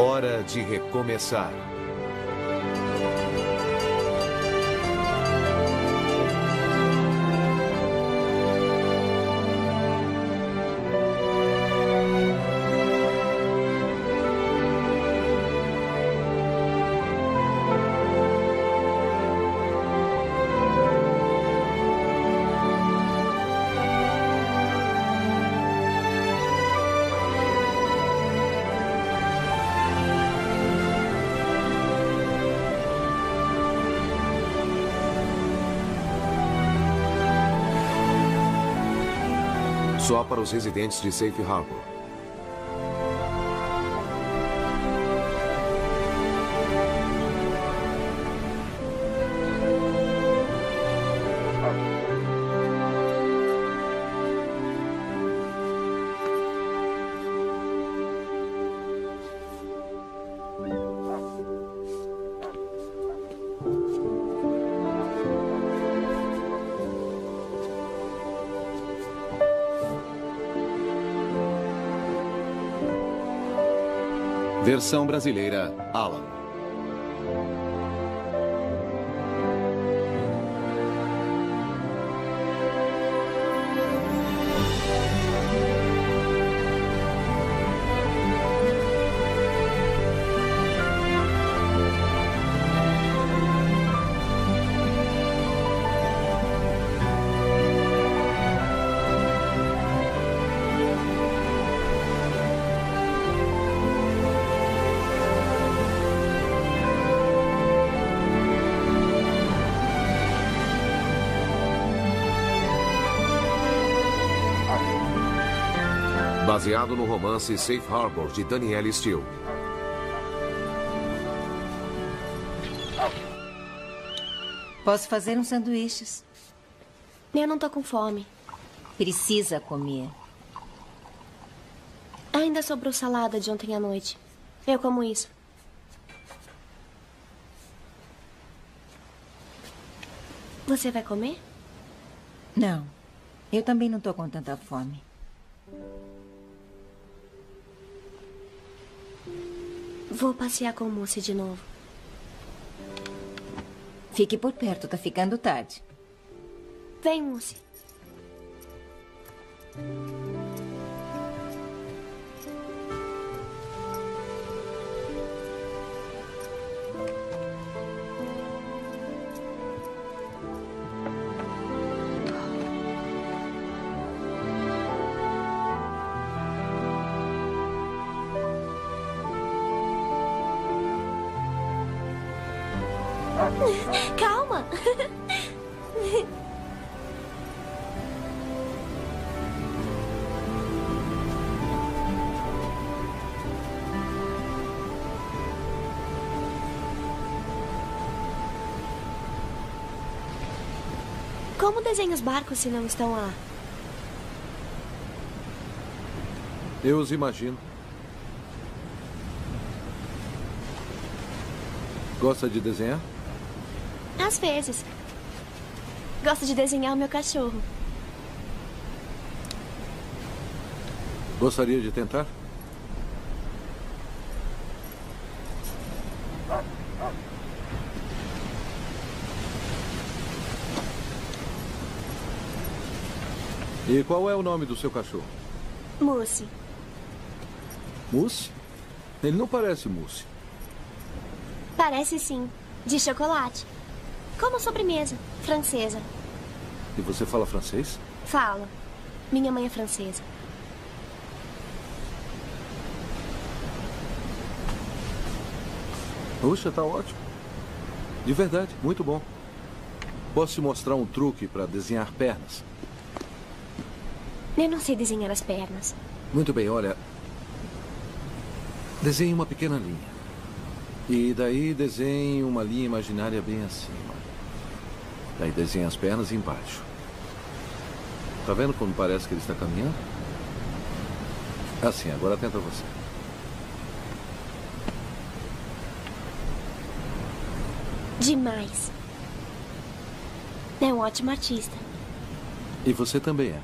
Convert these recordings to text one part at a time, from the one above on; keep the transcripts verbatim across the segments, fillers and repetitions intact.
Hora de recomeçar. Só para os residentes de Safe Harbor. Versão brasileira, Alan. Baseado no romance Safe Harbor, de Danielle Steel. Posso fazer uns sanduíches. Eu não tô com fome. Precisa comer. Ainda sobrou salada de ontem à noite. Eu como isso. Você vai comer? Não. Eu também não tô com tanta fome. Vou passear com o Moose de novo. Fique por perto, tá ficando tarde. Vem, Moose. Calma! Como desenho os barcos se não estão lá? Eu os imagino. Gosta de desenhar? Às vezes. Gosto de desenhar o meu cachorro. Gostaria de tentar? E qual é o nome do seu cachorro? Moose. Moose? Ele não parece moose. Parece sim. De chocolate. Como sobremesa, francesa. E você fala francês? Falo. Minha mãe é francesa. Puxa, tá ótimo. De verdade, muito bom. Posso te mostrar um truque para desenhar pernas? Eu não sei desenhar as pernas. Muito bem, olha. Desenhe uma pequena linha. E daí desenhe uma linha imaginária bem acima. Daí desenha as pernas embaixo. Tá vendo como parece que ele está caminhando? Assim, agora tenta você. Demais. É um ótimo artista. E você também é.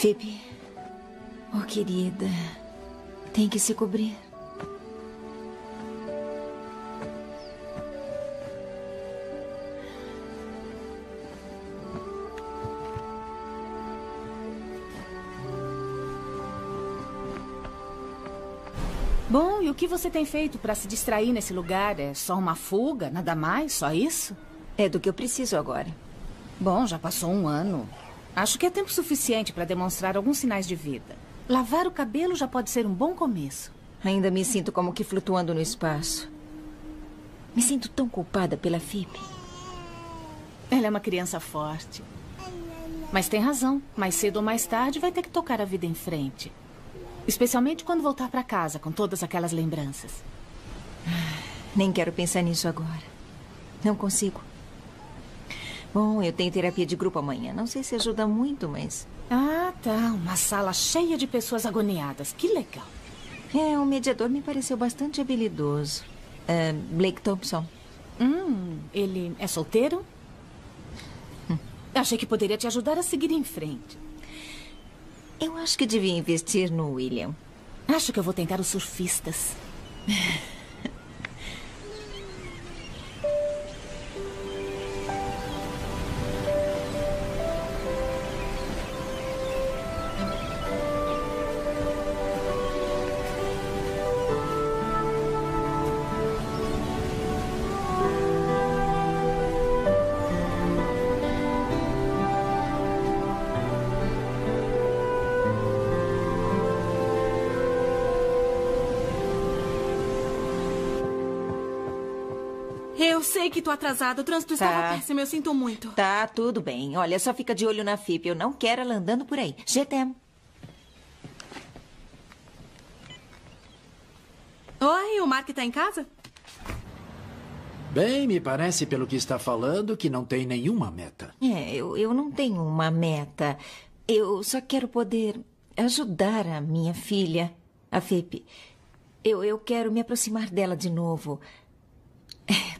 Fipe, oh querida, tem que se cobrir. Bom, e o que você tem feito para se distrair nesse lugar? É só uma fuga, nada mais, só isso? É do que eu preciso agora. Bom, já passou um ano. Acho que é tempo suficiente para demonstrar alguns sinais de vida. Lavar o cabelo já pode ser um bom começo. Ainda me sinto como que flutuando no espaço. Me sinto tão culpada pela Fipe. Ela é uma criança forte. Mas tem razão. Mais cedo ou mais tarde vai ter que tocar a vida em frente. Especialmente quando voltar para casa com todas aquelas lembranças. Nem quero pensar nisso agora. Não consigo. Bom, eu tenho terapia de grupo amanhã. Não sei se ajuda muito, mas... Ah, tá. Uma sala cheia de pessoas agoniadas. Que legal. É, o mediador me pareceu bastante habilidoso. É, Blake Thompson. Hum, ele é solteiro? Hum. Achei que poderia te ajudar a seguir em frente. Eu acho que devia investir no William. Acho que eu vou tentar os surfistas. Eu sei que tô atrasada, o trânsito estava péssimo, eu sinto muito. Tá, tudo bem. Olha, só fica de olho na Fipe, eu não quero ela andando por aí. G T M. Oi, o Mark tá em casa? Bem, me parece pelo que está falando que não tem nenhuma meta. É, eu, eu não tenho uma meta. Eu só quero poder ajudar a minha filha, a Fipe. Eu, eu quero me aproximar dela de novo.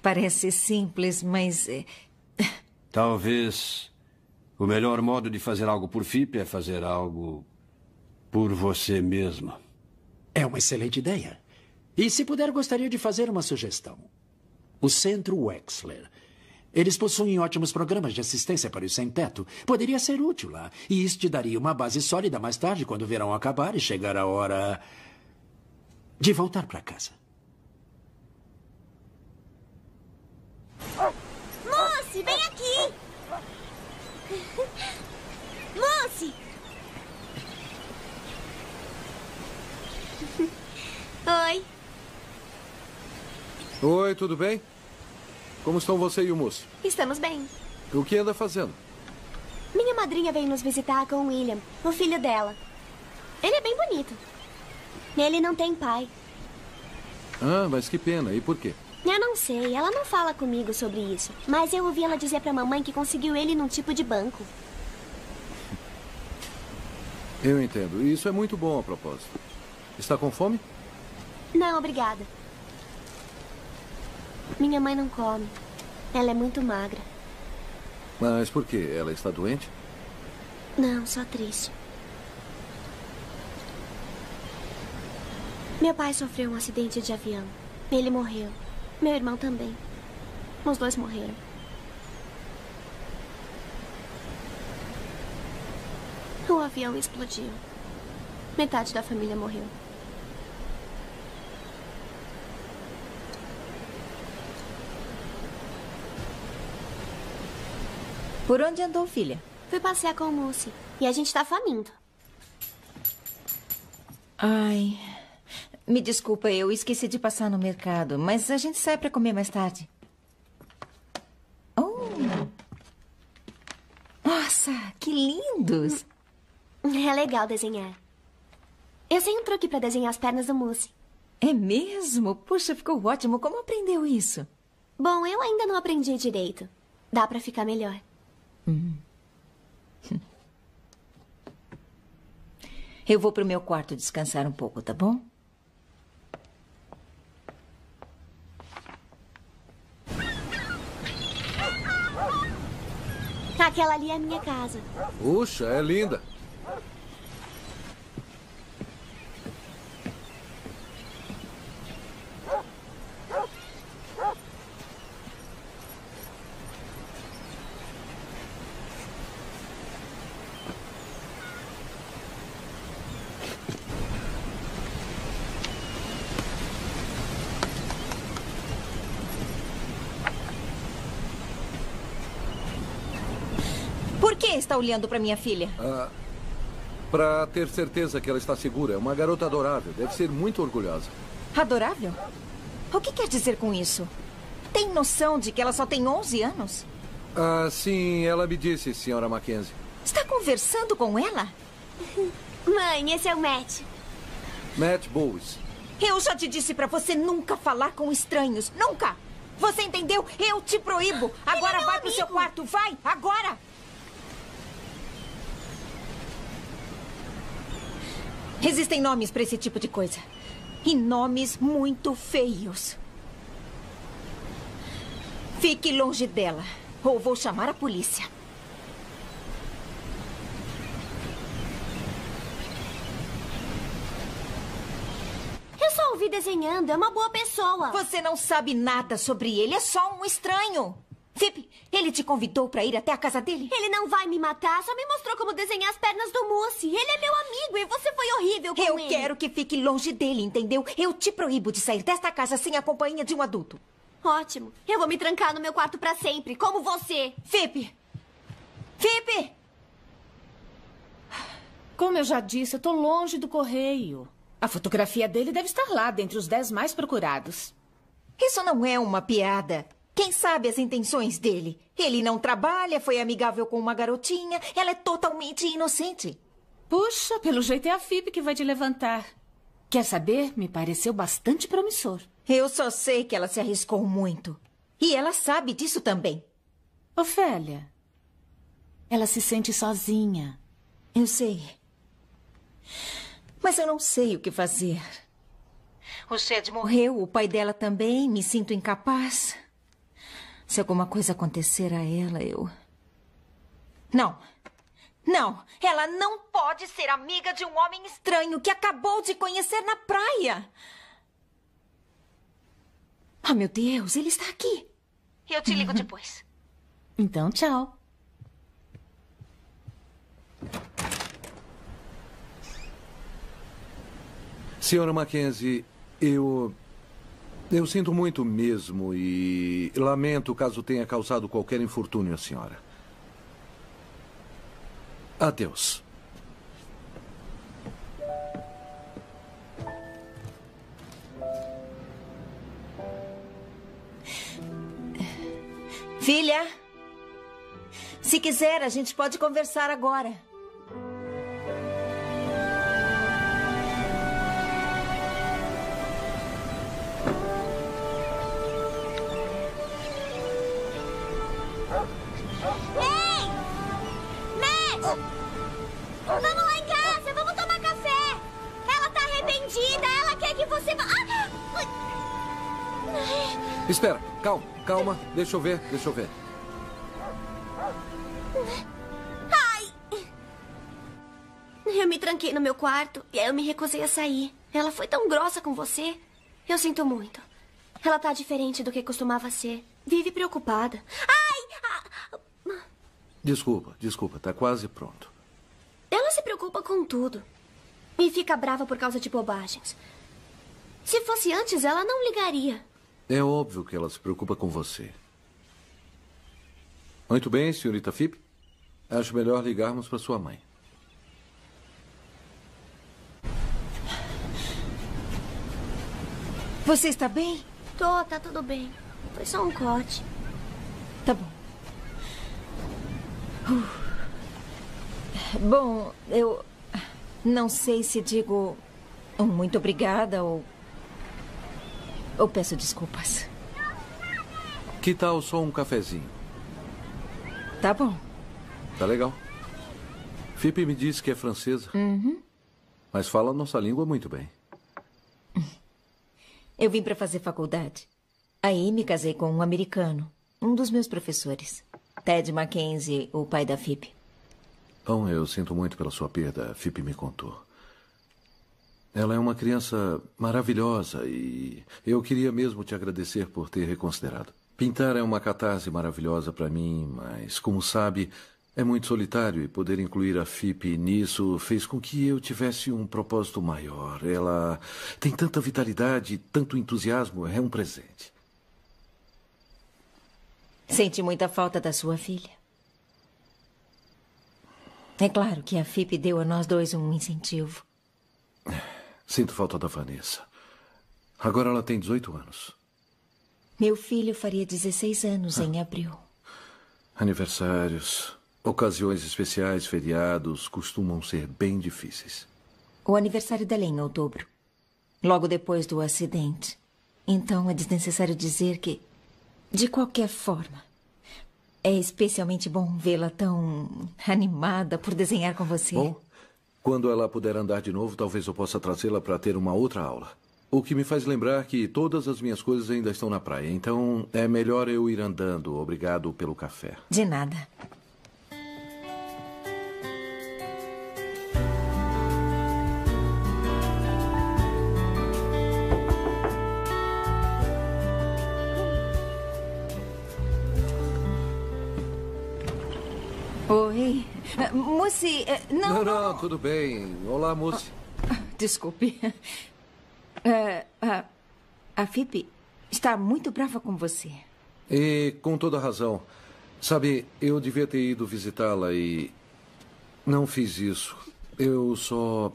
Parece simples, mas... Talvez o melhor modo de fazer algo por Fipe é fazer algo por você mesma. É uma excelente ideia. E se puder, gostaria de fazer uma sugestão. O Centro Wexler. Eles possuem ótimos programas de assistência para os sem-teto. Poderia ser útil lá. E isso te daria uma base sólida mais tarde, quando o verão acabar e chegar a hora de voltar para casa. Moose, vem aqui! Moose! Oi. Oi, tudo bem? Como estão você e o Moose? Estamos bem. O que anda fazendo? Minha madrinha veio nos visitar com o William, o filho dela. Ele é bem bonito. Ele não tem pai. Ah, mas que pena. E por quê? Eu não sei, ela não fala comigo sobre isso. Mas eu ouvi ela dizer pra mamãe que conseguiu ele num tipo de banco. Eu entendo, isso é muito bom a propósito. Está com fome? Não, obrigada. Minha mãe não come. Ela é muito magra. Mas por quê? Ela está doente? Não, só triste. Meu pai sofreu um acidente de avião. Ele morreu. Meu irmão também. Os dois morreram. O avião explodiu. Metade da família morreu. Por onde andou, filha? Fui passear com o Moose. E a gente tá faminto. Ai... Me desculpa, eu esqueci de passar no mercado, mas a gente sai para comer mais tarde. Oh. Nossa, que lindos! É legal desenhar. Eu sei um truque para desenhar as pernas do Moose. É mesmo? Puxa, ficou ótimo. Como aprendeu isso? Bom, eu ainda não aprendi direito. Dá para ficar melhor. Hum. Eu vou pro meu quarto descansar um pouco, tá bom? Aquela ali é a minha casa. Puxa, é linda. está olhando para minha filha? Ah, para ter certeza que ela está segura. É uma garota adorável. Deve ser muito orgulhosa. Adorável? O que quer dizer com isso? Tem noção de que ela só tem onze anos? Ah, sim. Ela me disse, senhora Mackenzie. Está conversando com ela? Mãe, esse é o Matt. Matt Bowles. Eu já te disse para você nunca falar com estranhos. Nunca! Você entendeu? Eu te proíbo. Agora é vai pro amigo. Seu quarto. Vai, agora! Existem nomes para esse tipo de coisa. E nomes muito feios. Fique longe dela, ou vou chamar a polícia. Eu só ouvi desenhando, é uma boa pessoa. Você não sabe nada sobre ele, é só um estranho. Fipe, ele te convidou pra ir até a casa dele? Ele não vai me matar, só me mostrou como desenhar as pernas do Moose. Ele é meu amigo e você foi horrível com ele. Eu quero que fique longe dele, entendeu? Eu te proíbo de sair desta casa sem a companhia de um adulto. Ótimo, eu vou me trancar no meu quarto pra sempre, como você. Fipe! Fipe! Como eu já disse, eu tô longe do correio. A fotografia dele deve estar lá, dentre os dez mais procurados. Isso não é uma piada. Quem sabe as intenções dele? Ele não trabalha, foi amigável com uma garotinha, ela é totalmente inocente. Puxa, pelo jeito é a Fipe que vai te levantar. Quer saber? Me pareceu bastante promissor. Eu só sei que ela se arriscou muito. E ela sabe disso também. Ofélia, ela se sente sozinha. Eu sei. Mas eu não sei o que fazer. O Chad morreu, o pai dela também, me sinto incapaz. Se alguma coisa acontecer a ela, eu... Não. Não. Ela não pode ser amiga de um homem estranho que acabou de conhecer na praia. Oh, meu Deus, ele está aqui. Eu te ligo depois. Então, tchau. Senhora Mackenzie, eu... Eu sinto muito mesmo e lamento caso tenha causado qualquer infortúnio à senhora. Adeus. Filha, se quiser, a gente pode conversar agora. Vamos lá em casa, vamos tomar café. Ela tá arrependida, ela quer que você vá... Ah! Espera, calma, calma, deixa eu ver, deixa eu ver. Ai! Eu me tranquei no meu quarto e aí eu me recusei a sair. Ela foi tão grossa com você. Eu sinto muito. Ela tá diferente do que costumava ser. Vive preocupada. Ai! Desculpa, desculpa, tá quase pronto. Ela se preocupa com tudo. E fica brava por causa de bobagens. Se fosse antes, ela não ligaria. É óbvio que ela se preocupa com você. Muito bem, senhorita Fipe. Acho melhor ligarmos para sua mãe. Você está bem? Tô, tá tudo bem. Foi só um corte. Tá bom. Uh. Bom, eu não sei se digo muito obrigada ou... ou peço desculpas. Que tal só um cafezinho? Tá bom. Tá legal. Fipe me disse que é francesa. Uhum. Mas fala a nossa língua muito bem. Eu vim pra fazer faculdade. Aí me casei com um americano, um dos meus professores. Ted Mackenzie, o pai da Fipe. Bom, eu sinto muito pela sua perda, a Fipe me contou. Ela é uma criança maravilhosa e eu queria mesmo te agradecer por ter reconsiderado. Pintar é uma catarse maravilhosa para mim, mas, como sabe, é muito solitário e poder incluir a Fipe nisso fez com que eu tivesse um propósito maior. Ela tem tanta vitalidade, tanto entusiasmo, é um presente. Sente muita falta da sua filha? É claro que a Fipe deu a nós dois um incentivo. Sinto falta da Vanessa. Agora ela tem dezoito anos. Meu filho faria dezesseis anos ah. em abril. Aniversários, ocasiões especiais, feriados, costumam ser bem difíceis. O aniversário dela é em outubro, logo depois do acidente. Então é desnecessário dizer que, de qualquer forma, é especialmente bom vê-la tão animada por desenhar com você. Bom, quando ela puder andar de novo, talvez eu possa trazê-la para ter uma outra aula. O que me faz lembrar que todas as minhas coisas ainda estão na praia. Então é melhor eu ir andando. Obrigado pelo café. De nada. Oi. Moose, não, não... Não, tudo bem. Olá, Moose. Desculpe. Uh, uh, a Fipe está muito brava com você. E com toda razão. Sabe, eu devia ter ido visitá-la e... não fiz isso. Eu só...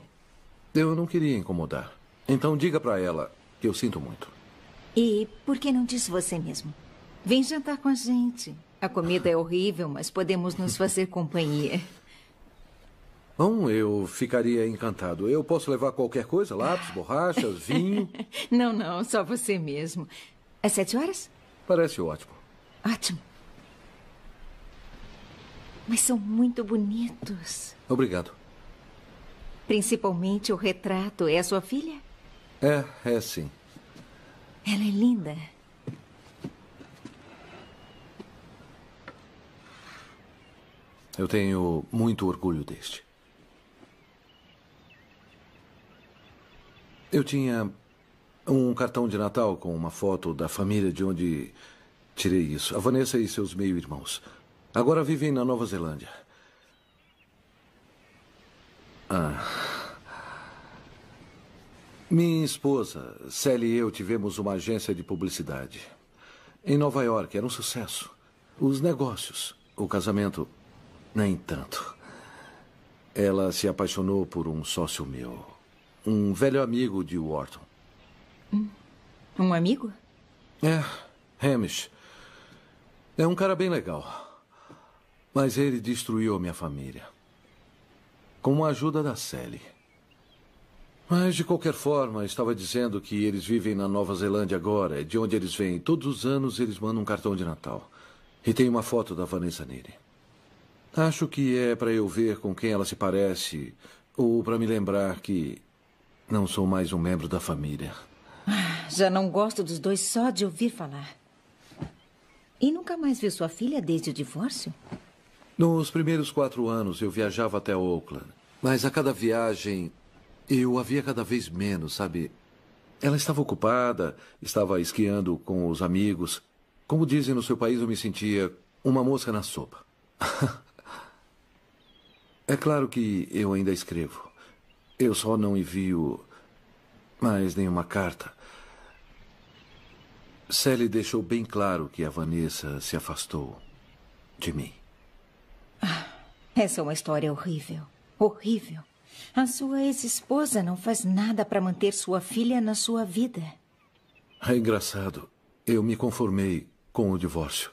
eu não queria incomodar. Então diga pra ela que eu sinto muito. E por que não diz você mesmo? Vem jantar com a gente. A comida é horrível, mas podemos nos fazer companhia. Bom, eu ficaria encantado. Eu posso levar qualquer coisa? Lápis, borrachas, vinho? Não, não, só você mesmo. Às sete horas? Parece ótimo. Ótimo. Mas são muito bonitos. Obrigado. Principalmente o retrato. É a sua filha? É, é sim. Ela é linda. Eu tenho muito orgulho deste. Eu tinha um cartão de Natal com uma foto da família de onde tirei isso. A Vanessa e seus meio-irmãos. Agora vivem na Nova Zelândia. Ah. Minha esposa, Sally e eu tivemos uma agência de publicidade. Em Nova York, era um sucesso. Os negócios, o casamento, nem tanto. Ela se apaixonou por um sócio meu. Um velho amigo de Wharton. Um amigo? É, Hamish. É um cara bem legal. Mas ele destruiu a minha família. Com a ajuda da Sally. Mas, de qualquer forma, estava dizendo que eles vivem na Nova Zelândia agora. É de onde eles vêm. Todos os anos eles mandam um cartão de Natal. E tem uma foto da Vanessa nele. Acho que é para eu ver com quem ela se parece. Ou para me lembrar que... não sou mais um membro da família. Já não gosto dos dois só de ouvir falar. E nunca mais viu sua filha desde o divórcio? Nos primeiros quatro anos eu viajava até Oakland. Mas a cada viagem eu a via cada vez menos, sabe? Ela estava ocupada, estava esquiando com os amigos. Como dizem no seu país, eu me sentia uma mosca na sopa. É claro que eu ainda escrevo. Eu só não envio mais nenhuma carta. Sally deixou bem claro que a Vanessa se afastou de mim. Essa é uma história horrível. Horrível. A sua ex-esposa não faz nada para manter sua filha na sua vida. É engraçado. Eu me conformei com o divórcio.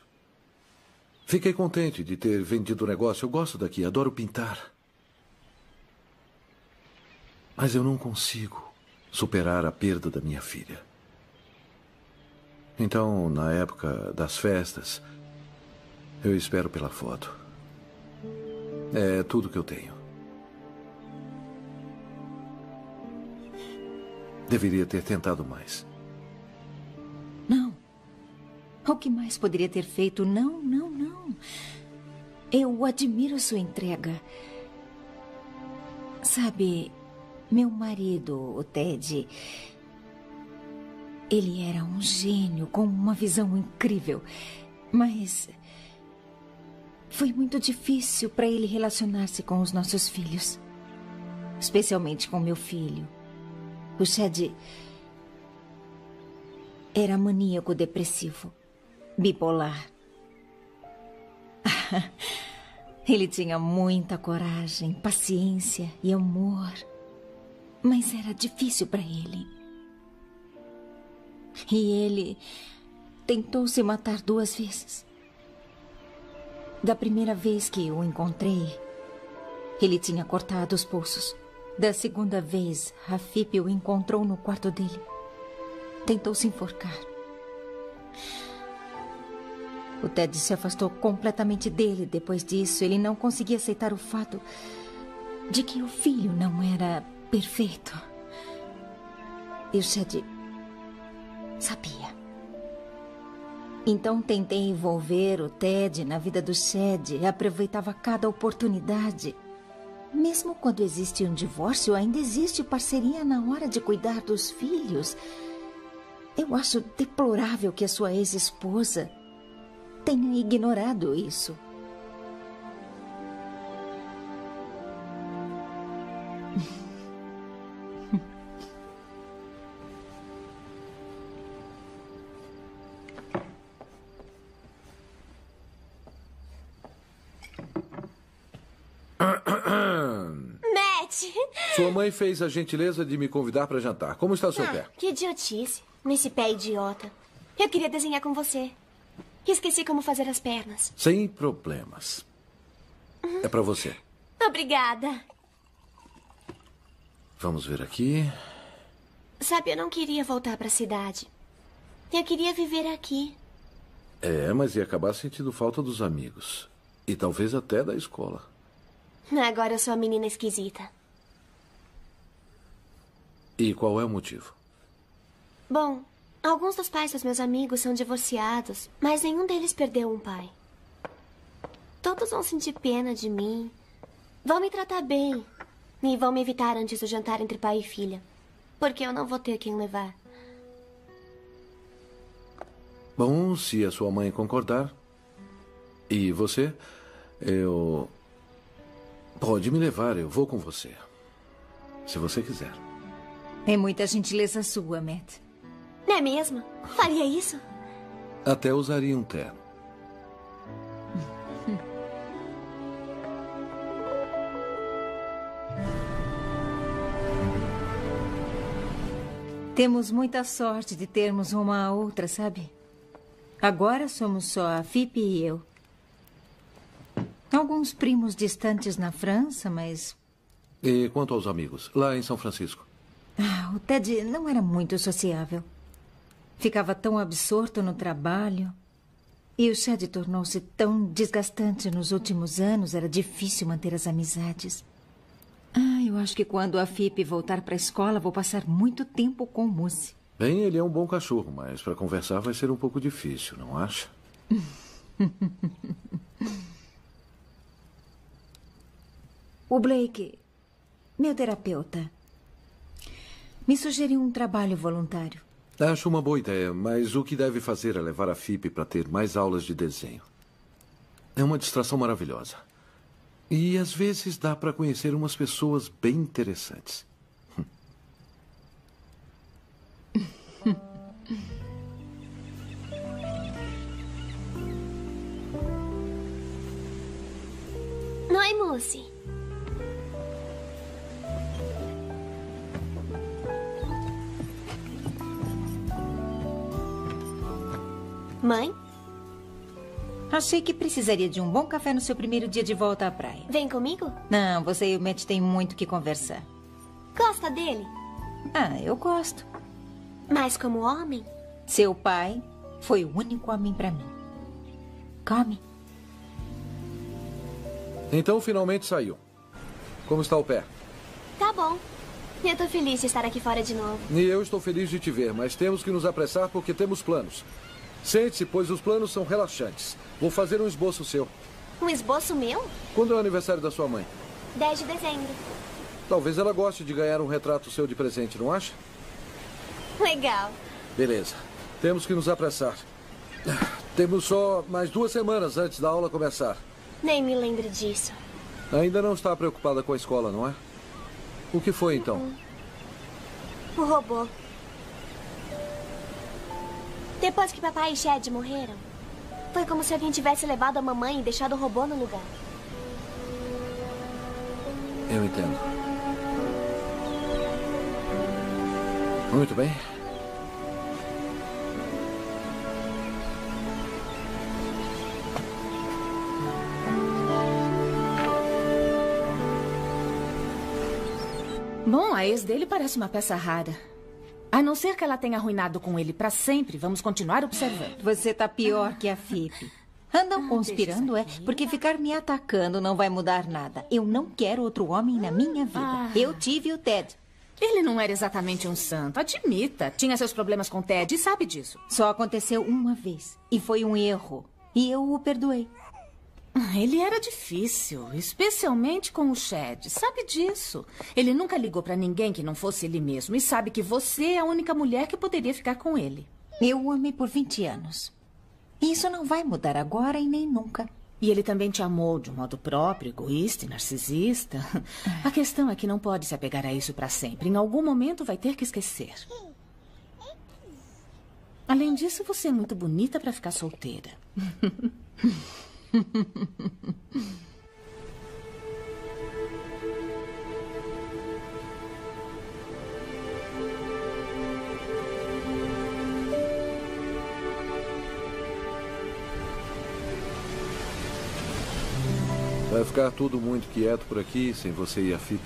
Fiquei contente de ter vendido o negócio. Eu gosto daqui, adoro pintar. Mas eu não consigo superar a perda da minha filha. Então, na época das festas, eu espero pela foto. É tudo que eu tenho. Deveria ter tentado mais. Não. O que mais poderia ter feito? Não, não, não. Eu admiro sua entrega. Sabe... meu marido, o Ted, ele era um gênio com uma visão incrível, mas foi muito difícil para ele relacionar-se com os nossos filhos, especialmente com meu filho. O Chad era maníaco depressivo, bipolar. Ele tinha muita coragem, paciência e amor. Mas era difícil para ele. E ele tentou se matar duas vezes. Da primeira vez que o encontrei, ele tinha cortado os pulsos. Da segunda vez, a Fipe o encontrou no quarto dele. Tentou se enforcar. O Ted se afastou completamente dele. Depois disso, ele não conseguia aceitar o fato de que o filho não era perfeito. E o Chad sabia. Então tentei envolver o Ted na vida do Chad. Aproveitava cada oportunidade. Mesmo quando existe um divórcio, ainda existe parceria na hora de cuidar dos filhos. Eu acho deplorável que a sua ex-esposa tenha ignorado isso. Matt! Sua mãe fez a gentileza de me convidar para jantar. Como está o seu ah, pé? Que idiotice. Nesse pé idiota. Eu queria desenhar com você. Esqueci como fazer as pernas. Sem problemas. Uhum. É pra você. Obrigada. Vamos ver aqui. Sabe, eu não queria voltar pra cidade. Eu queria viver aqui. É, mas ia acabar sentindo falta dos amigos. E talvez até da escola. Agora eu sou a menina esquisita. E qual é o motivo? Bom... Alguns dos pais dos meus amigos são divorciados, mas nenhum deles perdeu um pai. Todos vão sentir pena de mim, vão me tratar bem e vão me evitar antes do jantar entre pai e filha, porque eu não vou ter quem levar. Bom, se a sua mãe concordar, e você, eu... Pode me levar, eu vou com você, se você quiser. É muita gentileza sua, Matt. Não é mesmo? Faria isso? Até usaria um terno. Temos muita sorte de termos uma a outra, sabe? Agora somos só a Fipe e eu. Alguns primos distantes na França, mas... E quanto aos amigos? Lá em São Francisco? Ah, o Ted não era muito sociável. Ficava tão absorto no trabalho. E o Chad tornou-se tão desgastante nos últimos anos. Era difícil manter as amizades. Ah, eu acho que quando a Fipe voltar para a escola, vou passar muito tempo com o Moose. Bem, ele é um bom cachorro, mas para conversar vai ser um pouco difícil, não acha? O Blake, meu terapeuta, me sugeriu um trabalho voluntário. Acho uma boa ideia, mas o que deve fazer é levar a Fipe para ter mais aulas de desenho. É uma distração maravilhosa. E às vezes dá para conhecer umas pessoas bem interessantes. Oi, Moose. Mãe? Achei que precisaria de um bom café no seu primeiro dia de volta à praia. Vem comigo? Não, você e o Matt têm muito o que conversar. Gosta dele? Ah, eu gosto. Mas como homem? Seu pai foi o único homem pra mim. Come. Então finalmente saiu. Como está o pé? Tá bom. Eu tô feliz de estar aqui fora de novo. E eu estou feliz de te ver, mas temos que nos apressar porque temos planos. Sente-se, pois os planos são relaxantes. Vou fazer um esboço seu. Um esboço meu? Quando é o aniversário da sua mãe? dez de dezembro. Talvez ela goste de ganhar um retrato seu de presente, não acha? Legal. Beleza. Temos que nos apressar. Temos só mais duas semanas antes da aula começar. Nem me lembre disso. Ainda não está preocupada com a escola, não é? O que foi, então? Uh-uh. O robô. Depois que papai e Chad morreram, foi como se alguém tivesse levado a mamãe e deixado o robô no lugar. Eu entendo. Muito bem. Bom, a ex dele parece uma peça rara. A não ser que ela tenha arruinado com ele para sempre, vamos continuar observando. Você tá pior que a Fipe. Andam ah, conspirando, é, porque ficar me atacando não vai mudar nada. Eu não quero outro homem na minha vida. Ah. Eu tive o Ted. Ele não era exatamente um santo, admita. Tinha seus problemas com o Ted e sabe disso. Só aconteceu uma vez, e foi um erro. E eu o perdoei. Ele era difícil, especialmente com o Chad. Sabe disso. Ele nunca ligou pra ninguém que não fosse ele mesmo. E sabe que você é a única mulher que poderia ficar com ele. Eu o amei por vinte anos. Isso não vai mudar agora e nem nunca. E ele também te amou de um modo próprio, egoísta e narcisista. A questão é que não pode se apegar a isso pra sempre. Em algum momento vai ter que esquecer. Além disso, você é muito bonita pra ficar solteira. Vai ficar tudo muito quieto por aqui sem você e a Fipe.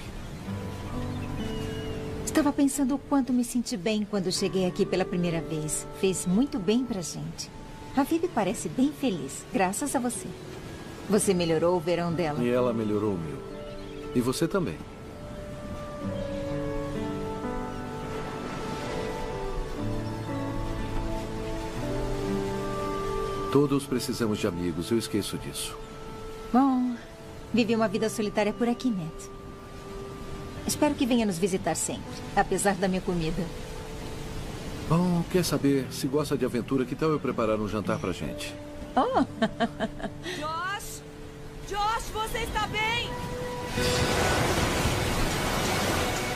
Estava pensando o quanto me senti bem quando cheguei aqui pela primeira vez. Fez muito bem pra gente. A Fipe parece bem feliz, graças a você. Você melhorou o verão dela. E ela melhorou o meu. E você também. Todos precisamos de amigos, eu esqueço disso. Bom, vive uma vida solitária por aqui, Matt. Espero que venha nos visitar sempre, apesar da minha comida. Bom, quer saber, se gosta de aventura, que tal eu preparar um jantar pra gente? Oh! Josh! Josh, você está bem?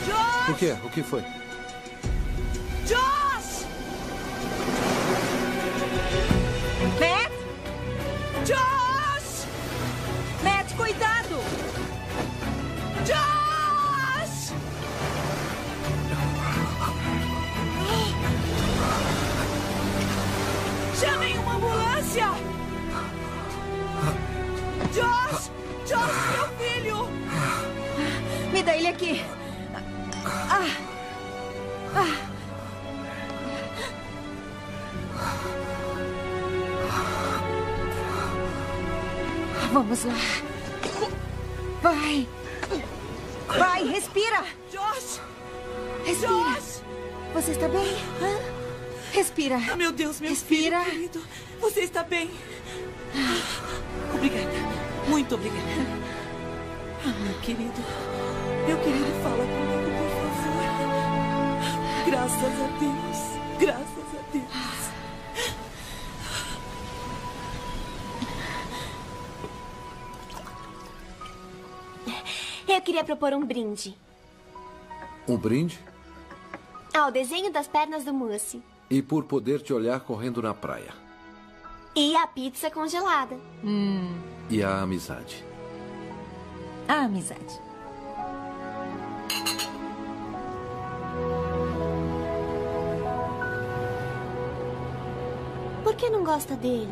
Josh! O quê? O que foi? Josh! Matt? Josh! Matt, cuidado! Josh! Chamem uma ambulância! Josh! Josh, meu filho! Me dá ele aqui! Ah. Ah. Vamos lá! Vai! Vai, respira! Josh! Respira! Josh. Você está bem? Hã? Respira. Oh, meu Deus, meu Respira. filho querido. Você está bem? Obrigada. Muito obrigada. Ah, meu querido. Meu querido, fala comigo, por favor. Graças a Deus. Graças a Deus. Eu queria propor um brinde. Um brinde? Ao desenho das pernas do Moose. E por poder te olhar correndo na praia. E a pizza congelada. Hum. E a amizade. A amizade. Por que não gosta dele?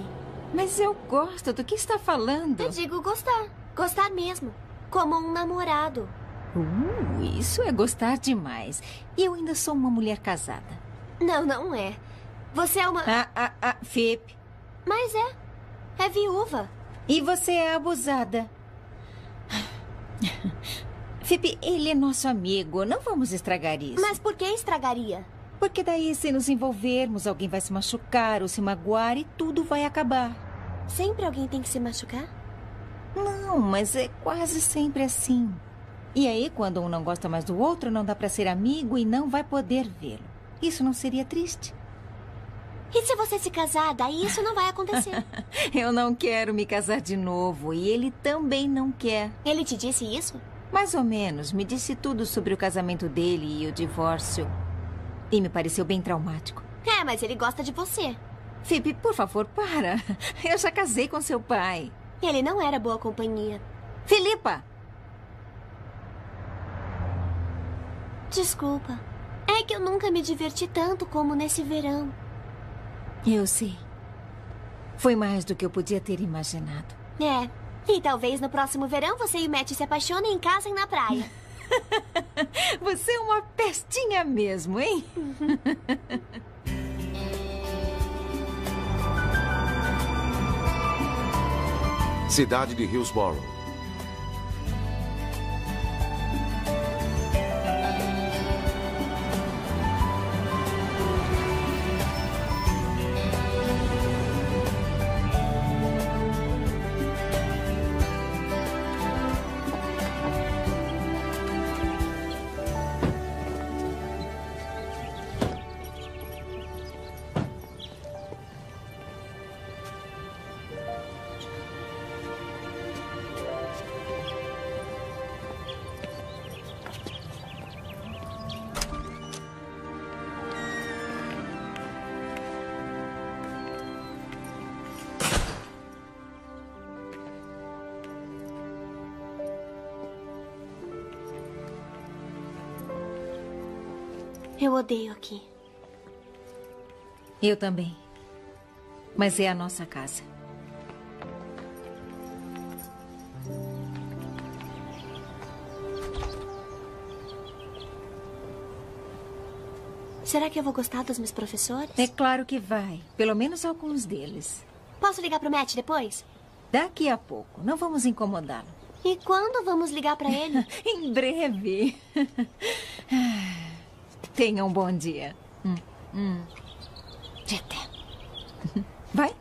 Mas eu gosto. Do que está falando? Eu digo gostar. Gostar mesmo. Como um namorado. Uh, isso é gostar demais. E eu ainda sou uma mulher casada. Não, não é. Você é uma... Ah, ah, ah, Fipe. Mas é. É viúva. E você é abusada. Fipe, ele é nosso amigo. Não vamos estragar isso. Mas por que estragaria? Porque daí, se nos envolvermos, alguém vai se machucar ou se magoar e tudo vai acabar. Sempre alguém tem que se machucar? Não, mas é quase sempre assim. E aí, quando um não gosta mais do outro, não dá pra ser amigo e não vai poder vê-lo. Isso não seria triste? E se você se casar, daí isso não vai acontecer. Eu não quero me casar de novo e ele também não quer. Ele te disse isso? Mais ou menos. Me disse tudo sobre o casamento dele e o divórcio. E me pareceu bem traumático. É, mas ele gosta de você. Fipe, por favor, para. Eu já casei com seu pai. Ele não era boa companhia. Filipa! Desculpa. É que eu nunca me diverti tanto como nesse verão. Eu sei. Foi mais do que eu podia ter imaginado. É. E talvez no próximo verão você e o Matt se apaixonem em casa e na praia. Você é uma pestinha mesmo, hein? Uhum. Cidade de Hillsborough. Eu odeio aqui. Eu também. Mas é a nossa casa. Será que eu vou gostar dos meus professores? É claro que vai. Pelo menos alguns deles. Posso ligar pro Matt depois? Daqui a pouco. Não vamos incomodá-lo. E quando vamos ligar pra ele? Em breve. Tenha um bom dia. Hum, hum. Vai.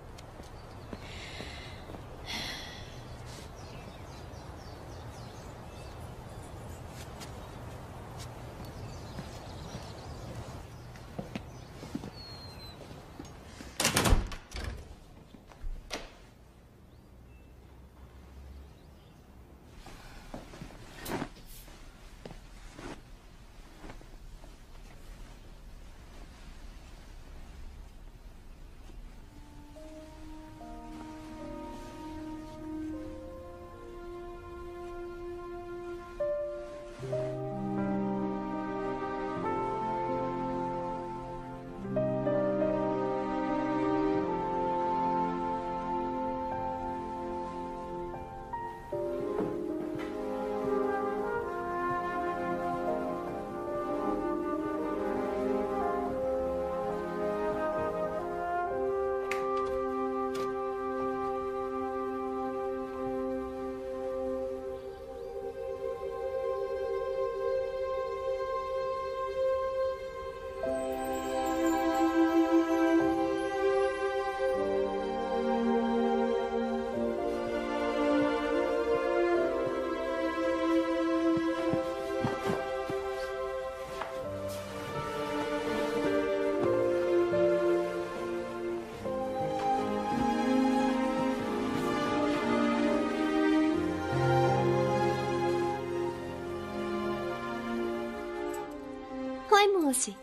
Oi, Moose.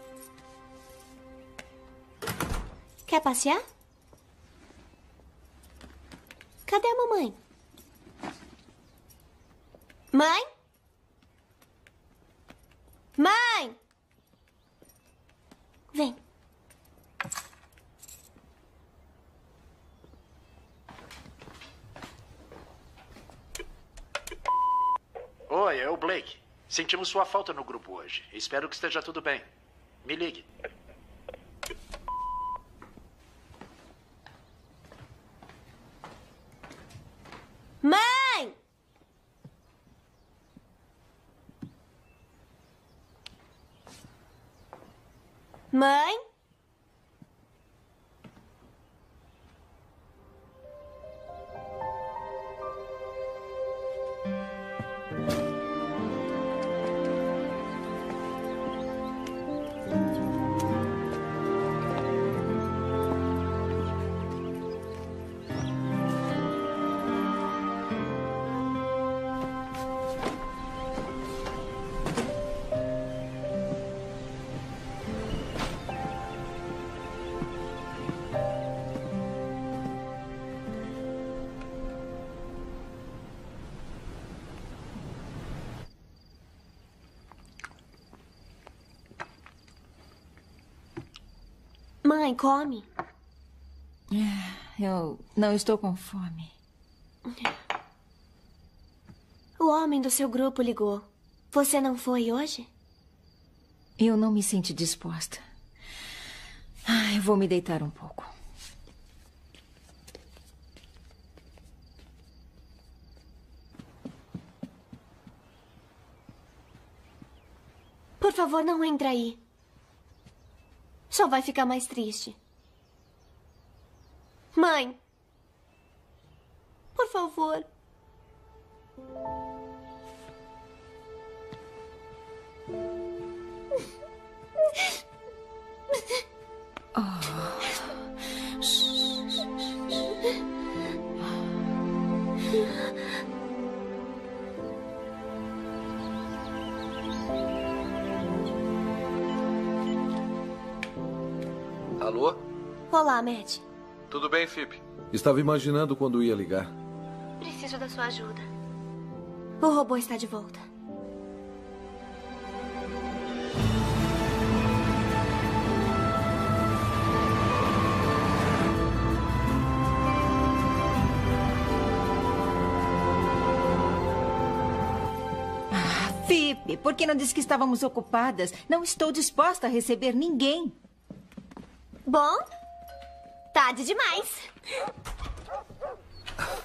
Quer passear? Cadê a mamãe? Mãe? Mãe! Vem. Oi, é o Blake. Sentimos sua falta no grupo hoje. Espero que esteja tudo bem. Me ligue. Mãe! Mãe? Mãe, come. Eu não estou com fome. O homem do seu grupo ligou. Você não foi hoje? Eu não me senti disposta. Eu vou me deitar um pouco. Por favor, não entra aí. Só vai ficar mais triste. Mãe, por favor. Oh. Alô? Olá, Matt. Tudo bem, Fipe? Estava imaginando quando ia ligar. Preciso da sua ajuda. O robô está de volta. Ah, Fipe, por que não disse que estávamos ocupadas? Não estou disposta a receber ninguém. Bom, tarde demais.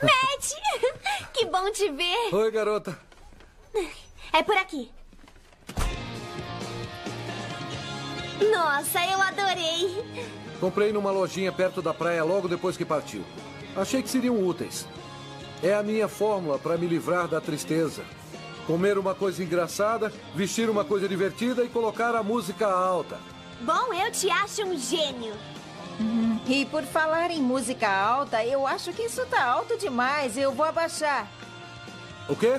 Matt, que bom te ver. Oi, garota. É por aqui. Nossa, eu adorei. Comprei numa lojinha perto da praia logo depois que partiu. Achei que seriam úteis. É a minha fórmula para me livrar da tristeza. Comer uma coisa engraçada, vestir uma coisa divertida e colocar a música alta. Bom, eu te acho um gênio. Uhum. E por falar em música alta, eu acho que isso tá alto demais. Eu vou abaixar. O quê?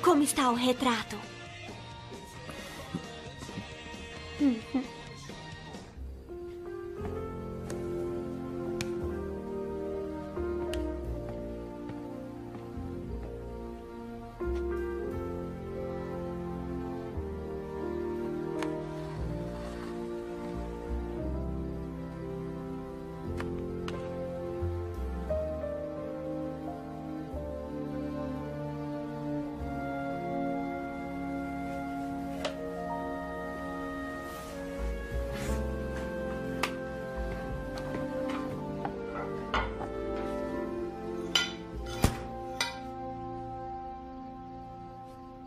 Como está o retrato? Uhum.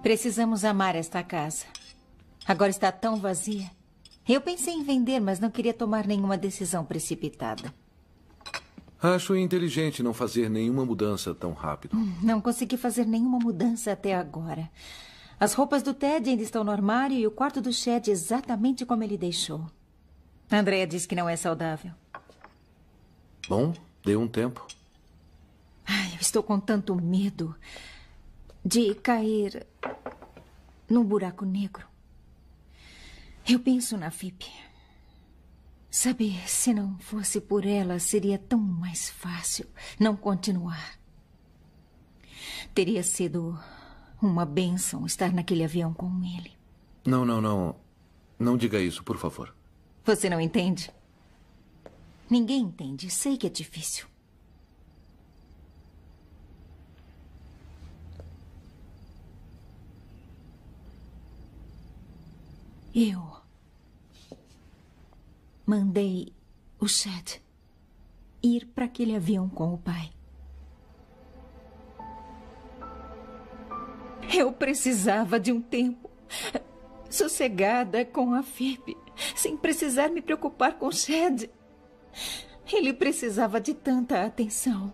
Precisamos amar esta casa. Agora está tão vazia. Eu pensei em vender, mas não queria tomar nenhuma decisão precipitada. Acho inteligente não fazer nenhuma mudança tão rápido. Não consegui fazer nenhuma mudança até agora. As roupas do Ted ainda estão no armário e o quarto do Chad exatamente como ele deixou. Andrea diz que não é saudável. Bom, dê um tempo. Ai, eu estou com tanto medo de cair num buraco negro. Eu penso na Fipe. Sabe, se não fosse por ela, seria tão mais fácil não continuar. Teria sido uma bênção estar naquele avião com ele. Não, não, não. Não diga isso, por favor. Você não entende? Ninguém entende. Sei que é difícil. Eu mandei o Chad ir para aquele avião com o pai. Eu precisava de um tempo sossegada com a Fipe, sem precisar me preocupar com o Chad. Ele precisava de tanta atenção.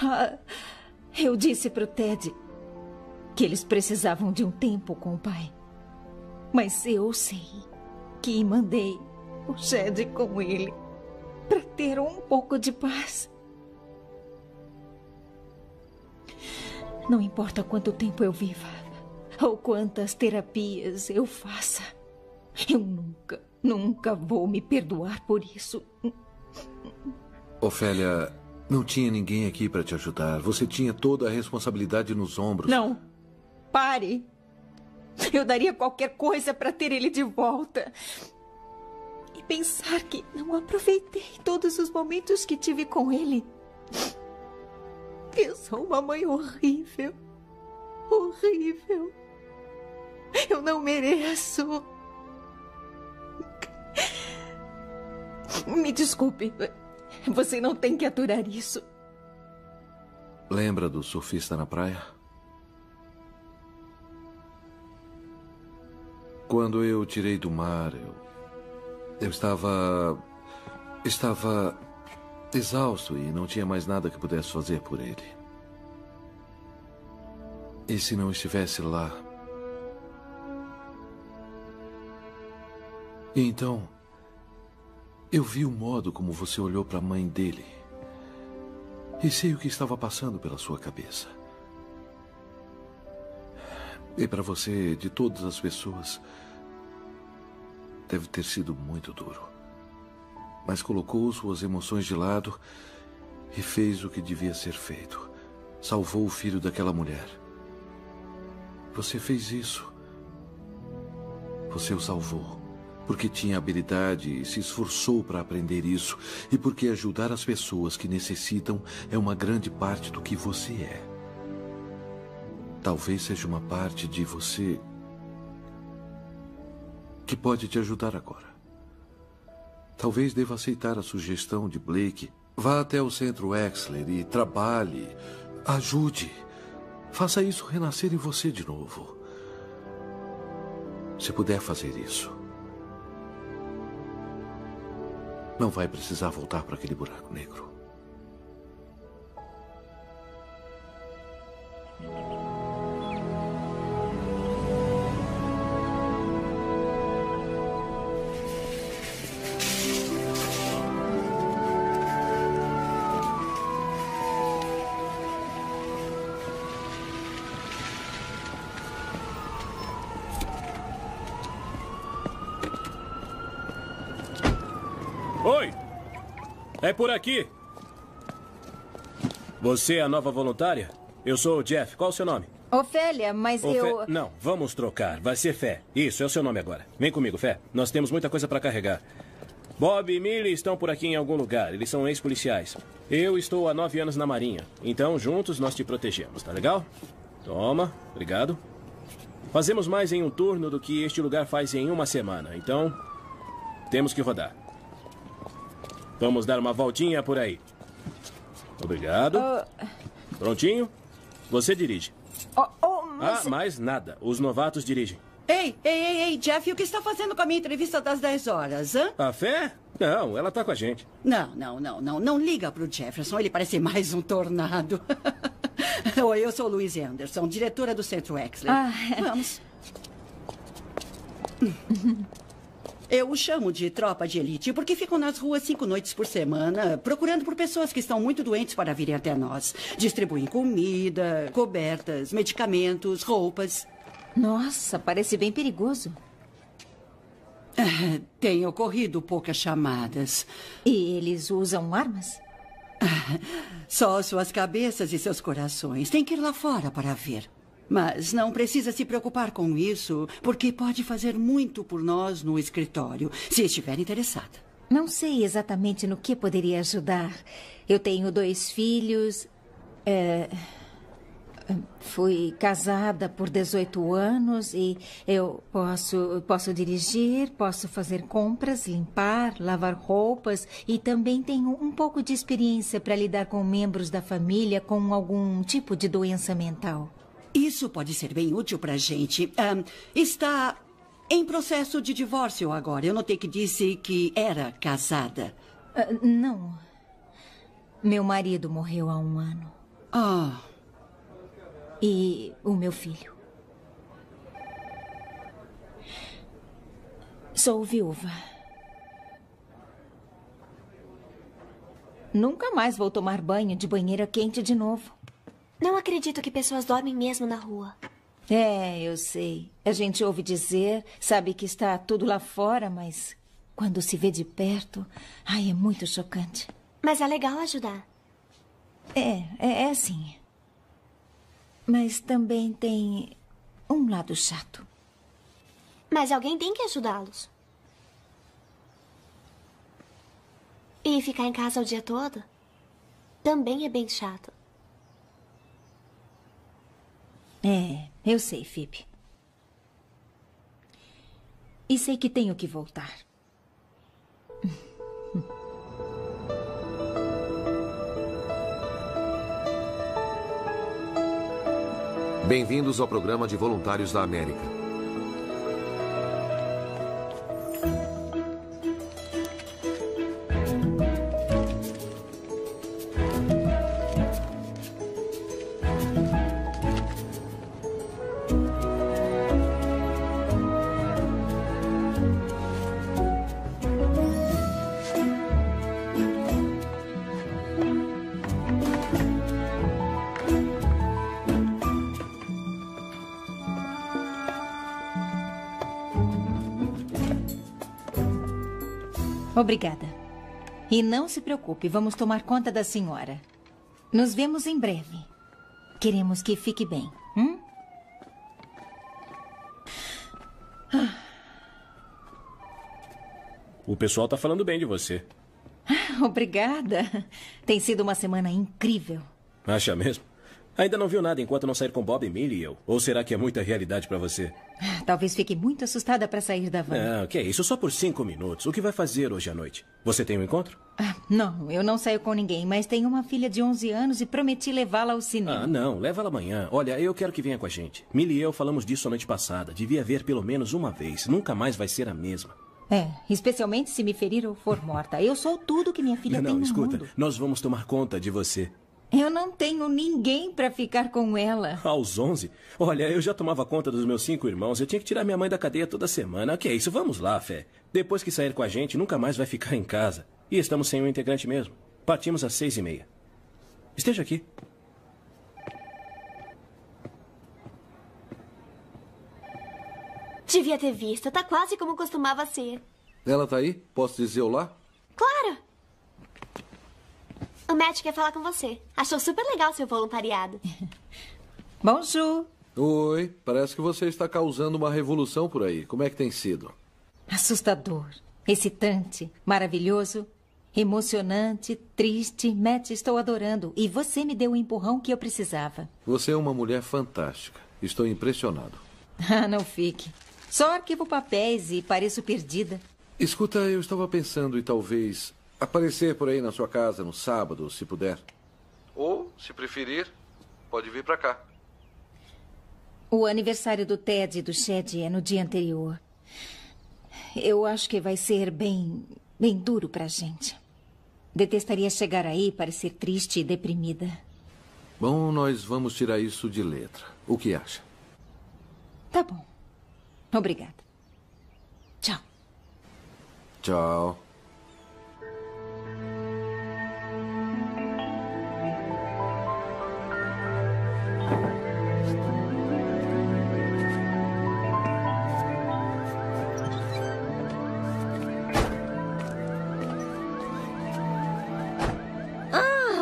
Ah, eu disse para o Ted que eles precisavam de um tempo com o pai. Mas eu sei que mandei o Chad com ele para ter um pouco de paz. Não importa quanto tempo eu viva ou quantas terapias eu faça, eu nunca, nunca vou me perdoar por isso. Ofélia, não tinha ninguém aqui para te ajudar. Você tinha toda a responsabilidade nos ombros. Não. Pare. Eu daria qualquer coisa para ter ele de volta. E pensar que não aproveitei todos os momentos que tive com ele. Eu sou uma mãe horrível. Horrível. Eu não mereço. Me desculpe. Você não tem que aturar isso. Lembra do surfista na praia? Quando eu tirei do mar, eu, eu estava... Estava exausto e não tinha mais nada que pudesse fazer por ele. E se não estivesse lá? E então, eu vi o modo como você olhou para a mãe dele. E sei o que estava passando pela sua cabeça. E para você, de todas as pessoas, deve ter sido muito duro. Mas colocou suas emoções de lado e fez o que devia ser feito. Salvou o filho daquela mulher. Você fez isso. Você o salvou. Porque tinha habilidade e se esforçou para aprender isso. E porque ajudar as pessoas que necessitam é uma grande parte do que você é. Talvez seja uma parte de você que pode te ajudar agora. Talvez deva aceitar a sugestão de Blake. Vá até o Centro Wexler e trabalhe. Ajude. Faça isso renascer em você de novo. Se puder fazer isso, não vai precisar voltar para aquele buraco negro. É por aqui. Você é a nova voluntária? Eu sou o Jeff. Qual é o seu nome? Ofélia, mas Ofe... eu... Não, vamos trocar. Vai ser Fé. Isso, é o seu nome agora. Vem comigo, Fé. Nós temos muita coisa para carregar. Bob e Millie estão por aqui em algum lugar. Eles são ex-policiais. Eu estou há nove anos na Marinha. Então, juntos, nós te protegemos, tá legal? Toma. Obrigado. Fazemos mais em um turno do que este lugar faz em uma semana. Então, temos que rodar. Vamos dar uma voltinha por aí. Obrigado. Uh... Prontinho? Você dirige. Oh, oh, mas... Ah, mais nada. Os novatos dirigem. Ei, ei, ei, ei, Jeff, o que está fazendo com a minha entrevista das dez horas, hã? A Fé? Não, ela está com a gente. Não, não, não, não. Não liga para o Jefferson, ele parece mais um tornado. Oi, eu sou Louise Anderson, diretora do Centro Wexler. Ah, é. Vamos. Eu o chamo de tropa de elite porque ficam nas ruas cinco noites por semana procurando por pessoas que estão muito doentes para virem até nós. Distribuem comida, cobertas, medicamentos, roupas. Nossa, parece bem perigoso. Ah, tem ocorrido poucas chamadas. E eles usam armas? Ah, só suas cabeças e seus corações. Tem que ir lá fora para ver. Mas não precisa se preocupar com isso, porque pode fazer muito por nós no escritório, se estiver interessada. Não sei exatamente no que poderia ajudar. Eu tenho dois filhos. É, fui casada por dezoito anos e eu posso, posso dirigir, posso fazer compras, limpar, lavar roupas e também tenho um pouco de experiência para lidar com membros da família com algum tipo de doença mental. Isso pode ser bem útil pra gente. Um, está em processo de divórcio agora. Eu notei que disse que era casada. Uh, não. Meu marido morreu há um ano. Ah. Oh. E o meu filho. Sou viúva. Nunca mais vou tomar banho de banheira quente de novo. Não acredito que pessoas dormem mesmo na rua. É, eu sei. A gente ouve dizer, sabe que está tudo lá fora, mas quando se vê de perto, ai, é muito chocante. Mas é legal ajudar. É, é, é sim. Mas também tem um lado chato. Mas alguém tem que ajudá-los. E ficar em casa o dia todo também é bem chato. É, eu sei, Fipe. E sei que tenho que voltar. Bem-vindos ao programa de voluntários da América. Obrigada. E não se preocupe, vamos tomar conta da senhora. Nos vemos em breve. Queremos que fique bem, hum? O pessoal tá falando bem de você. Obrigada. Tem sido uma semana incrível. Acha mesmo? Ainda não viu nada enquanto não sair com Bob, Millie e eu. Ou será que é muita realidade pra você? Talvez fique muito assustada para sair da van. Ah, que é isso? Só por cinco minutos. O que vai fazer hoje à noite? Você tem um encontro? Ah, não, eu não saio com ninguém, mas tenho uma filha de onze anos e prometi levá-la ao cinema. Ah, não, leva-la amanhã. Olha, eu quero que venha com a gente. Millie e eu falamos disso a noite passada. Devia ver pelo menos uma vez. Nunca mais vai ser a mesma. É, especialmente se me ferir ou for morta. Eu sou tudo que minha filha não, tem não, no escuta, mundo. Nós vamos tomar conta de você. Eu não tenho ninguém para ficar com ela. Aos onze? Olha, eu já tomava conta dos meus cinco irmãos. Eu tinha que tirar minha mãe da cadeia toda semana. O que é isso? Vamos lá, Fé. Depois que sair com a gente, nunca mais vai ficar em casa. E estamos sem um integrante mesmo. Partimos às seis e meia. Esteja aqui. Devia ter visto. Tá quase como costumava ser. Ela tá aí? Posso dizer olá? Claro! O Matt quer falar com você. Achou super legal seu voluntariado. Bonjour. Oi, parece que você está causando uma revolução por aí. Como é que tem sido? Assustador, excitante, maravilhoso, emocionante, triste. Matt, estou adorando. E você me deu o empurrão que eu precisava. Você é uma mulher fantástica. Estou impressionado. Ah, não fique. Só arquivo papéis e pareço perdida. Escuta, eu estava pensando e talvez... aparecer por aí na sua casa no sábado, se puder. Ou, se preferir, pode vir pra cá. O aniversário do Ted e do Chad é no dia anterior. Eu acho que vai ser bem... bem duro pra gente. Detestaria chegar aí e parecer triste e deprimida. Bom, nós vamos tirar isso de letra. O que acha? Tá bom. Obrigada. Tchau. Tchau.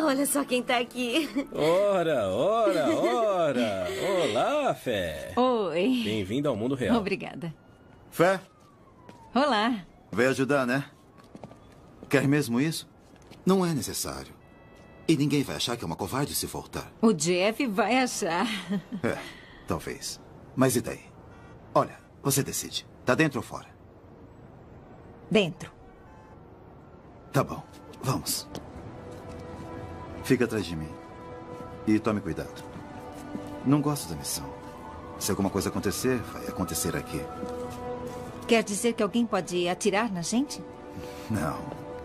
Olha só quem tá aqui. Ora, ora, ora. Olá, Fé. Oi. Bem-vindo ao mundo real. Obrigada. Fé? Olá. Veio ajudar, né? Quer mesmo isso? Não é necessário. E ninguém vai achar que é uma covarde se voltar. O Jeff vai achar. É, talvez. Mas e daí? Olha, você decide. Tá dentro ou fora? Dentro. Tá bom, vamos. Fica atrás de mim. E tome cuidado. Não gosto da missão. Se alguma coisa acontecer, vai acontecer aqui. Quer dizer que alguém pode atirar na gente? Não.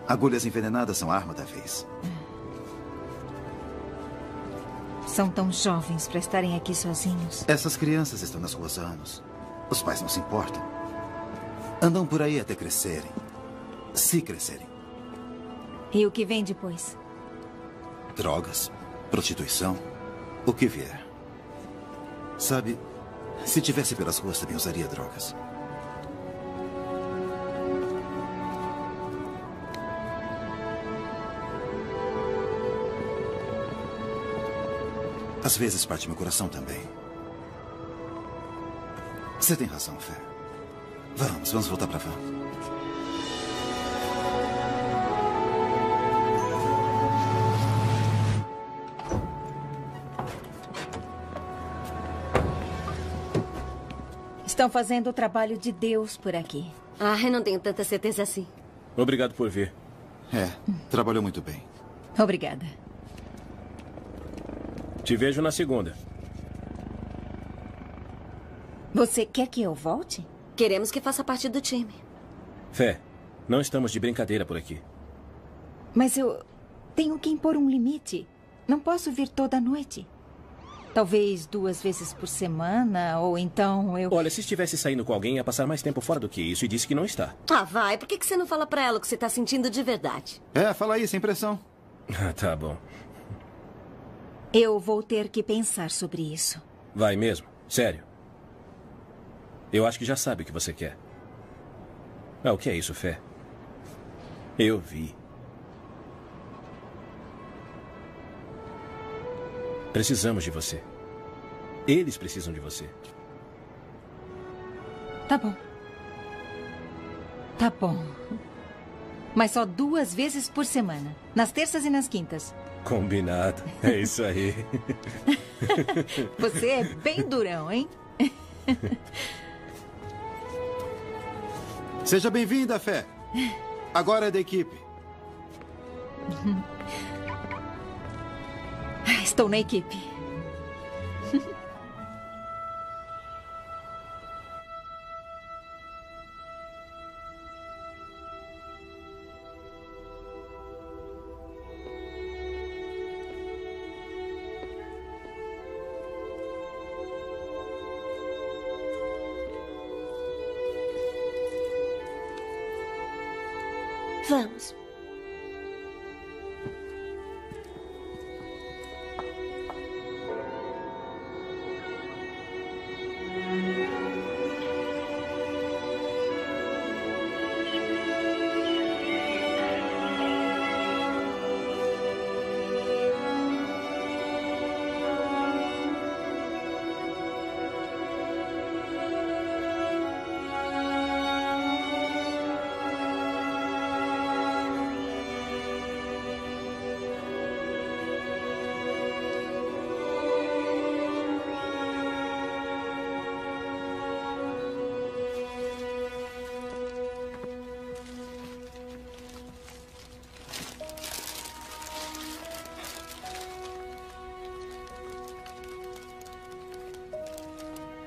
Agulhas envenenadas são a arma da vez. São tão jovens para estarem aqui sozinhos. Essas crianças estão nas ruas há anos. Os pais não se importam. Andam por aí até crescerem. Se crescerem. E o que vem depois? Drogas, prostituição, o que vier. Sabe, se tivesse pelas ruas também usaria drogas. Às vezes parte meu coração também. Você tem razão, Fé. Vamos, vamos voltar pra van. Estão fazendo o trabalho de Deus por aqui. Ah, eu não tenho tanta certeza assim. Obrigado por vir. É, trabalhou muito bem. Obrigada. Te vejo na segunda. Você quer que eu volte? Queremos que faça parte do time. Fé, não estamos de brincadeira por aqui. Mas eu tenho que impor um limite. Não posso vir toda noite. Talvez duas vezes por semana, ou então eu... Olha, se estivesse saindo com alguém, ia passar mais tempo fora do que isso e disse que não está. Ah, vai. Por que que você não fala pra ela o que você tá sentindo de verdade? É, fala aí, sem pressão. Ah, tá bom. Eu vou ter que pensar sobre isso. Vai mesmo? Sério? Eu acho que já sabe o que você quer. Ah, o que é isso, Fé? Eu vi. Precisamos de você. Eles precisam de você. Tá bom. Tá bom. Mas só duas vezes por semana. Nas terças e nas quintas. Combinado. É isso aí. Você é bem durão, hein? Seja bem-vinda, Fé. Agora é da equipe. Estou na equipe. Vamos.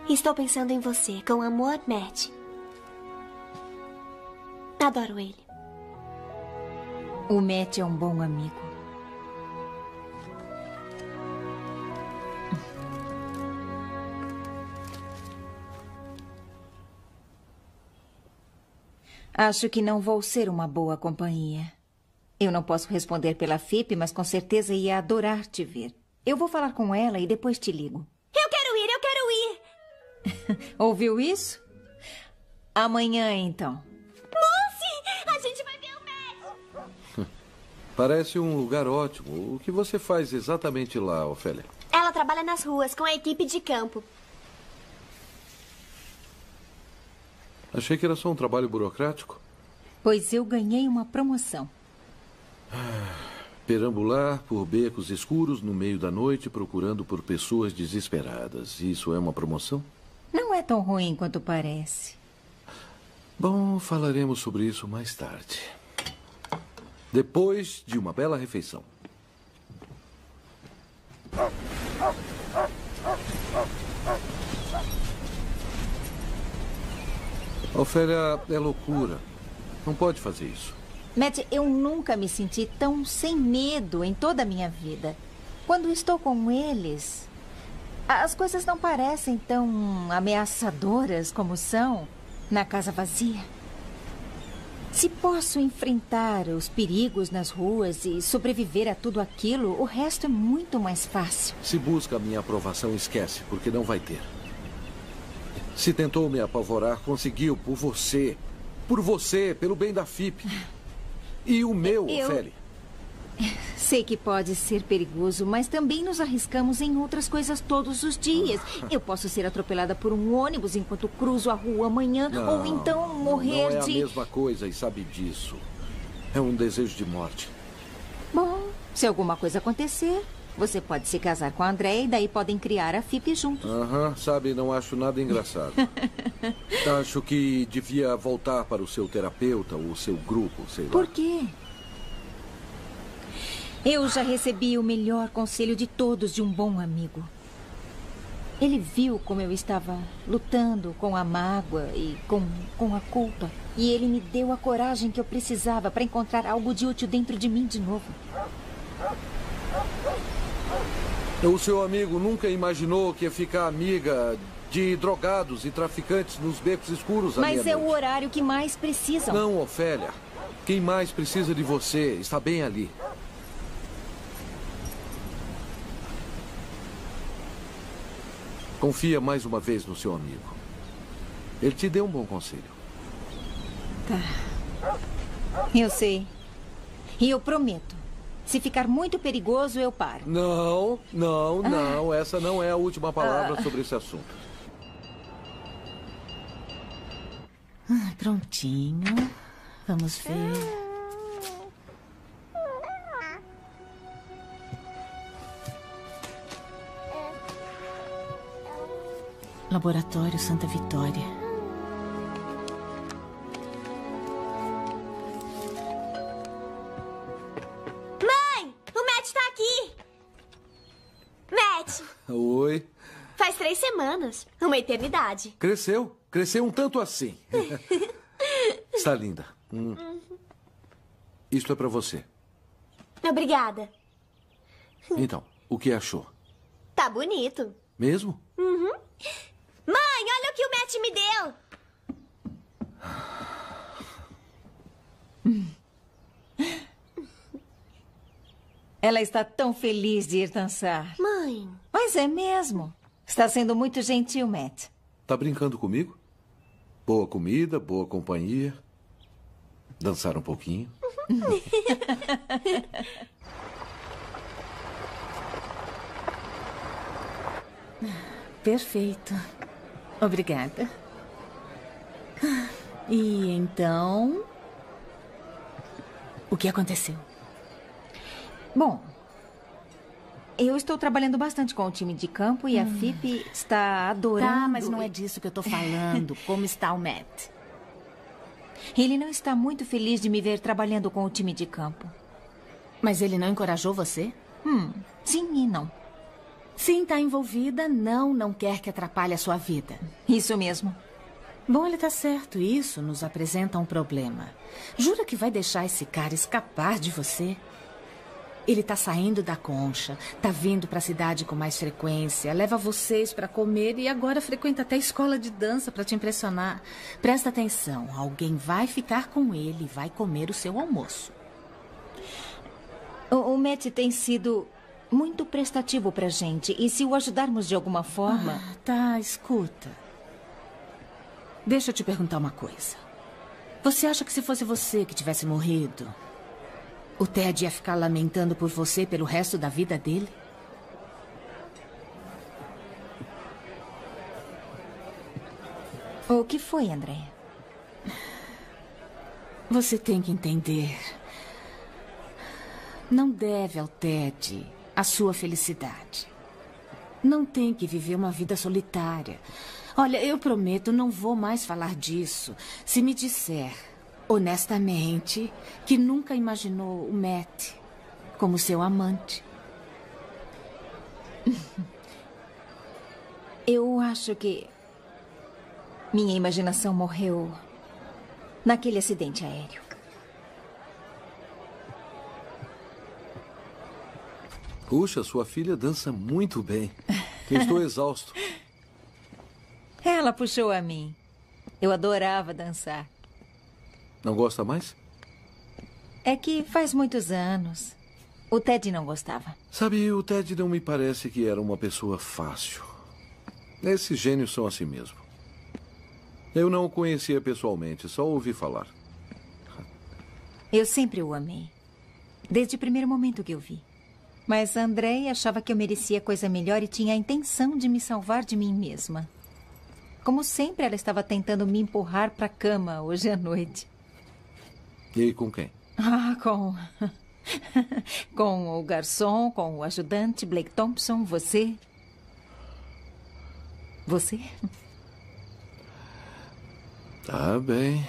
Estou pensando em você, com amor, Matt. Adoro ele. O Matt é um bom amigo. Acho que não vou ser uma boa companhia. Eu não posso responder pela Fipe, mas com certeza ia adorar te ver. Eu vou falar com ela e depois te ligo. Ouviu isso? Amanhã, então. Moose! A gente vai ver o médico! Parece um lugar ótimo. O que você faz exatamente lá, Ofélia? Ela trabalha nas ruas com a equipe de campo. Achei que era só um trabalho burocrático. Pois eu ganhei uma promoção. Perambular por becos escuros no meio da noite procurando por pessoas desesperadas. Isso é uma promoção? Não é tão ruim quanto parece. Bom, falaremos sobre isso mais tarde. Depois de uma bela refeição. Ofélia, é loucura. Não pode fazer isso. Matt, eu nunca me senti tão sem medo em toda a minha vida. Quando estou com eles, as coisas não parecem tão ameaçadoras como são na casa vazia. Se posso enfrentar os perigos nas ruas e sobreviver a tudo aquilo, o resto é muito mais fácil. Se busca a minha aprovação, esquece, porque não vai ter. Se tentou me apavorar, conseguiu por você. Por você, pelo bem da Fipe. E o meu, Ofélia? Sei que pode ser perigoso, mas também nos arriscamos em outras coisas todos os dias. Eu posso ser atropelada por um ônibus enquanto cruzo a rua amanhã, não, ou então morrer de... Não é de... a mesma coisa e sabe disso. É um desejo de morte. Bom, se alguma coisa acontecer, você pode se casar com a Andrea e daí podem criar a Fipe juntos. Aham, uhum, sabe, não acho nada engraçado. Acho que devia voltar para o seu terapeuta ou o seu grupo, sei lá. Por quê? Eu já recebi o melhor conselho de todos de um bom amigo. Ele viu como eu estava lutando com a mágoa e com, com a culpa. E ele me deu a coragem que eu precisava para encontrar algo de útil dentro de mim de novo. O seu amigo nunca imaginou que ia ficar amiga de drogados e traficantes nos becos escuros à meia-noite. Mas é o horário que mais precisam. Não, Ofélia. Quem mais precisa de você está bem ali. Confia mais uma vez no seu amigo. Ele te deu um bom conselho. Tá. Eu sei. E eu prometo. Se ficar muito perigoso, eu paro. Não, não, não. Ah. Essa não é a última palavra ah. sobre esse assunto. Ah, prontinho. Vamos ver. Laboratório Santa Vitória. Mãe! O Matt tá aqui! Matt! Oi. Faz três semanas. Uma eternidade. Cresceu. Cresceu um tanto assim. Está linda. Hum. Uhum. Isto é pra você. Obrigada. Então, o que achou? Tá bonito. Mesmo? Uhum. Mãe, olha o que o Matt me deu. Ela está tão feliz de ir dançar. Mãe. Mas é mesmo. Está sendo muito gentil, Matt. Tá brincando comigo? Boa comida, boa companhia. Dançar um pouquinho. Perfeito. Obrigada. E então... O que aconteceu? Bom, eu estou trabalhando bastante com o time de campo e hum. a Fipe está adorando... Tá, mas não é disso que eu estou falando. Como está o Matt? Ele não está muito feliz de me ver trabalhando com o time de campo. Mas ele não encorajou você? Hum, sim e não. Sim, está envolvida. Não, não quer que atrapalhe a sua vida. Isso mesmo. Bom, ele está certo. Isso nos apresenta um problema. Jura que vai deixar esse cara escapar de você? Ele está saindo da concha, está vindo para a cidade com mais frequência, leva vocês para comer e agora frequenta até a escola de dança para te impressionar. Presta atenção, alguém vai ficar com ele e vai comer o seu almoço. O, o Matt tem sido... muito prestativo pra gente. E se o ajudarmos de alguma forma... Ah, tá, escuta. Deixa eu te perguntar uma coisa. Você acha que se fosse você que tivesse morrido, o Ted ia ficar lamentando por você pelo resto da vida dele? O que foi, Andrea? Você tem que entender. Não deve ao Ted... a sua felicidade. Não tem que viver uma vida solitária. Olha, eu prometo, não vou mais falar disso. Se me disser, honestamente, que nunca imaginou o Matt como seu amante. Eu acho que... minha imaginação morreu naquele acidente aéreo. Puxa, sua filha dança muito bem. Eu estou exausto. Ela puxou a mim. Eu adorava dançar. Não gosta mais? É que faz muitos anos. O Ted não gostava. Sabe, o Ted não me parece que era uma pessoa fácil. Esses gênios são assim mesmo. Eu não o conhecia pessoalmente, só ouvi falar. Eu sempre o amei. desde o primeiro momento que eu vi. Mas Andrea achava que eu merecia coisa melhor e tinha a intenção de me salvar de mim mesma. Como sempre, ela estava tentando me empurrar para a cama hoje à noite. E com quem? Ah, com... com o garçom, com o ajudante, Blake Thompson, você... Você? Tá bem.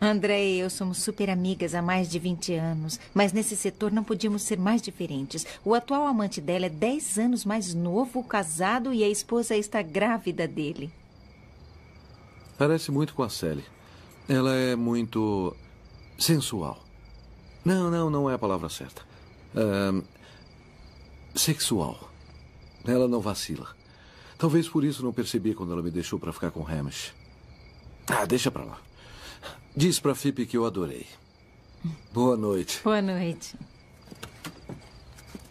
André e eu somos super amigas há mais de vinte anos, mas nesse setor não podíamos ser mais diferentes. O atual amante dela é dez anos mais novo, casado, e a esposa está grávida dele. Parece muito com a Sally. Ela é muito sensual. Não, não, não é a palavra certa. Uh, sexual. Ela não vacila. Talvez por isso não percebi quando ela me deixou para ficar com Hamish. Ah, deixa pra lá. Diz pra Fipe que eu adorei. Boa noite. Boa noite.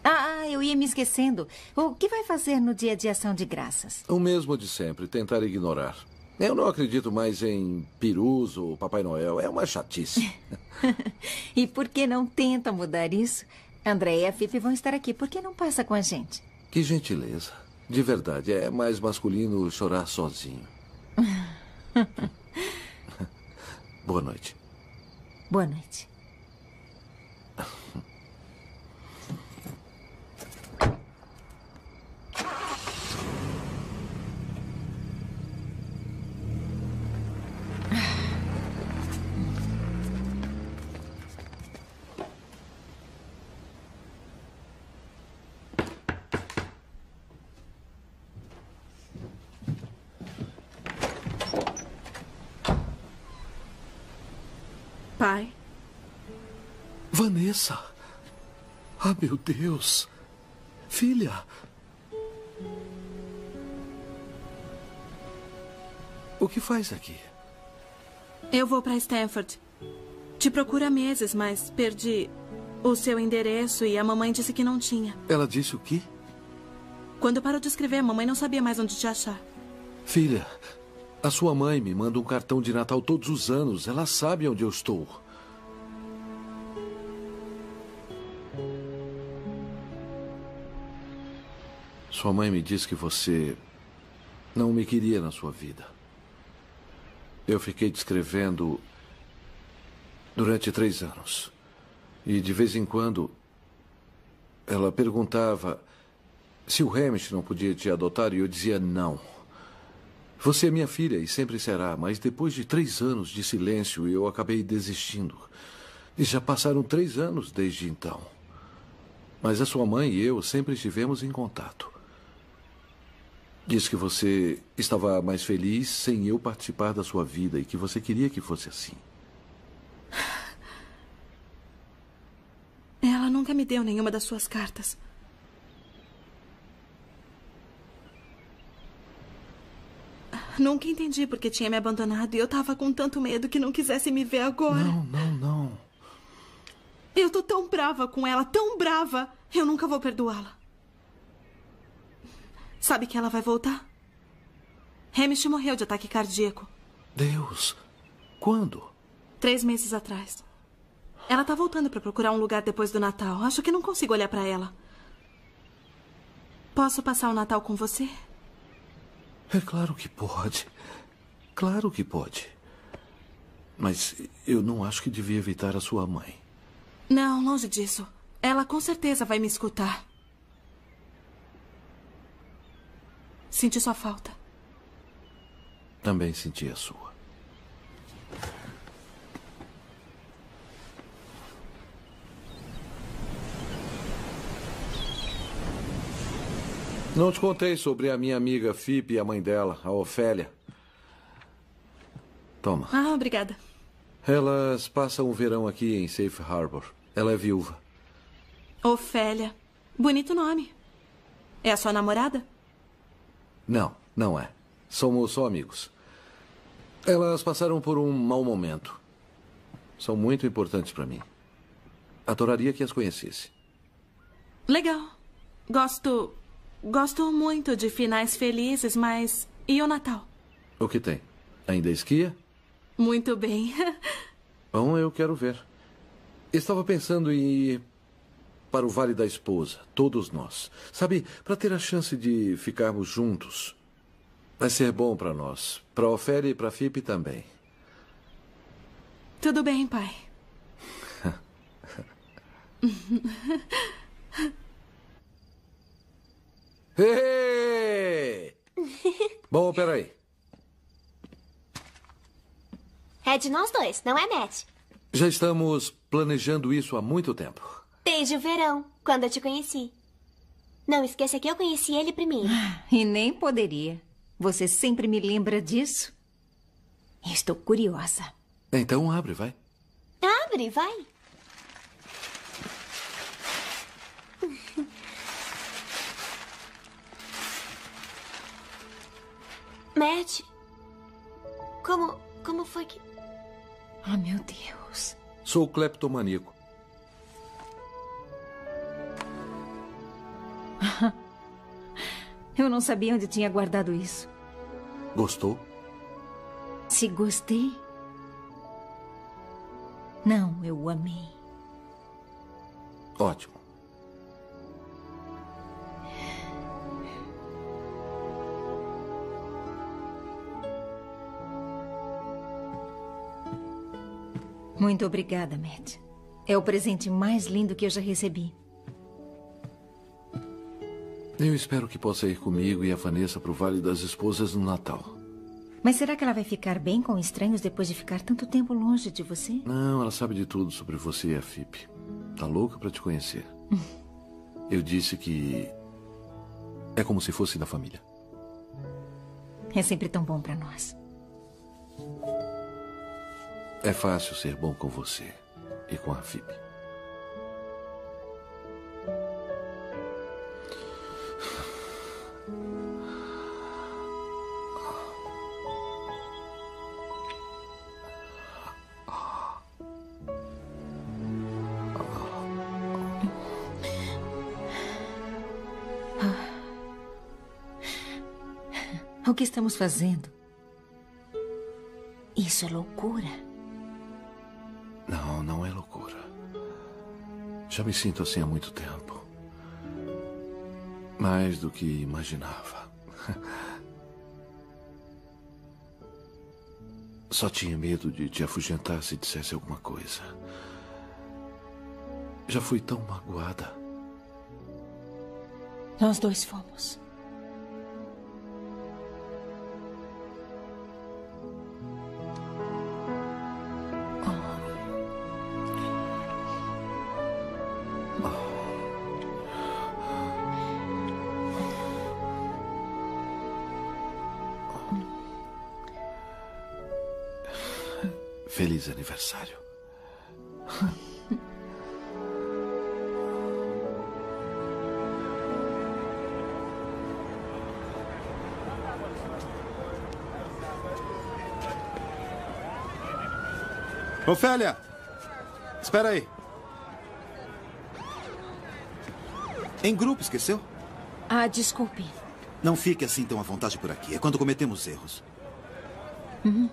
Ah, eu ia me esquecendo. O que vai fazer no dia de ação de graças? O mesmo de sempre, tentar ignorar. Eu não acredito mais em perus ou Papai Noel. É uma chatice. E por que não tenta mudar isso? André e a Fipe vão estar aqui. Por que não passa com a gente? Que gentileza. De verdade, é mais masculino chorar sozinho. Boa noite. Boa noite. Pai. Vanessa. Ah, meu Deus. Filha. O que faz aqui? Eu vou para Stanford. Te procuro há meses, mas perdi o seu endereço e a mamãe disse que não tinha. Ela disse o quê? Quando parou de escrever, a mamãe não sabia mais onde te achar. Filha... A sua mãe me manda um cartão de Natal todos os anos. Ela sabe onde eu estou. Sua mãe me disse que você não me queria na sua vida. Eu fiquei te escrevendo durante três anos. E de vez em quando, ela perguntava se o Hamish não podia te adotar e eu dizia não. Você é minha filha e sempre será, mas depois de três anos de silêncio eu acabei desistindo. E já passaram três anos desde então. Mas a sua mãe e eu sempre estivemos em contato. Diz que você estava mais feliz sem eu participar da sua vida e que você queria que fosse assim. Ela nunca me deu nenhuma das suas cartas. Nunca entendi porque tinha me abandonado e eu tava com tanto medo que não quisesse me ver agora. Não, não, não. Eu tô tão brava com ela, tão brava. Eu nunca vou perdoá-la. Sabe que ela vai voltar? Hamish morreu de ataque cardíaco. Deus, quando? Três meses atrás. Ela tá voltando pra procurar um lugar depois do Natal. Acho que não consigo olhar pra ela. Posso passar o Natal com você? É claro que pode. Claro que pode. Mas eu não acho que devia evitar a sua mãe. Não, longe disso. Ela com certeza vai me escutar. Senti sua falta. Também senti a sua. Não te contei sobre a minha amiga Fipe e a mãe dela, a Ofélia. Toma. Ah, obrigada. Elas passam o verão aqui em Safe Harbor. Ela é viúva. Ofélia. Bonito nome. É a sua namorada? Não, não é. Somos só amigos. Elas passaram por um mau momento. São muito importantes para mim. Adoraria que as conhecesse. Legal. Gosto... Gosto muito de finais felizes, mas... E o Natal? O que tem? Ainda esquia? Muito bem. Bom, eu quero ver. Estava pensando em ir para o Vale da Esposa, todos nós. Sabe, para ter a chance de ficarmos juntos. Vai ser bom para nós, para a Ofélia e para a Fipe também. Tudo bem, pai. Hey! Bom, peraí. É de nós dois, não é, Matt? Já estamos planejando isso há muito tempo. Desde o verão, quando eu te conheci. Não esqueça que eu conheci ele primeiro. E nem poderia. Você sempre me lembra disso? Estou curiosa. Então abre, vai. Abre, vai. Matt, como, como foi que... Ah, oh, meu Deus. Sou cleptomaníaco. Eu não sabia onde tinha guardado isso. Gostou? Se gostei? Não, eu o amei. Ótimo. Muito obrigada, Matt. É o presente mais lindo que eu já recebi. Eu espero que possa ir comigo e a Vanessa para o Vale das Esposas no Natal. Mas será que ela vai ficar bem com estranhos depois de ficar tanto tempo longe de você? Não, ela sabe de tudo sobre você e a Fipe. Tá louca para te conhecer. Eu disse que é como se fosse da família. É sempre tão bom para nós. É fácil ser bom com você e com a Fipe. O que estamos fazendo? Isso é loucura. Não, não é loucura. Já me sinto assim há muito tempo. Mais do que imaginava. Só tinha medo de te afugentar se dissesse alguma coisa. Já fui tão magoada. Nós dois fomos. Feliz aniversário. Ofélia! Espera aí. Em grupo, esqueceu? Ah, desculpe. Não fique assim tão à vontade por aqui. É quando cometemos erros. Uhum.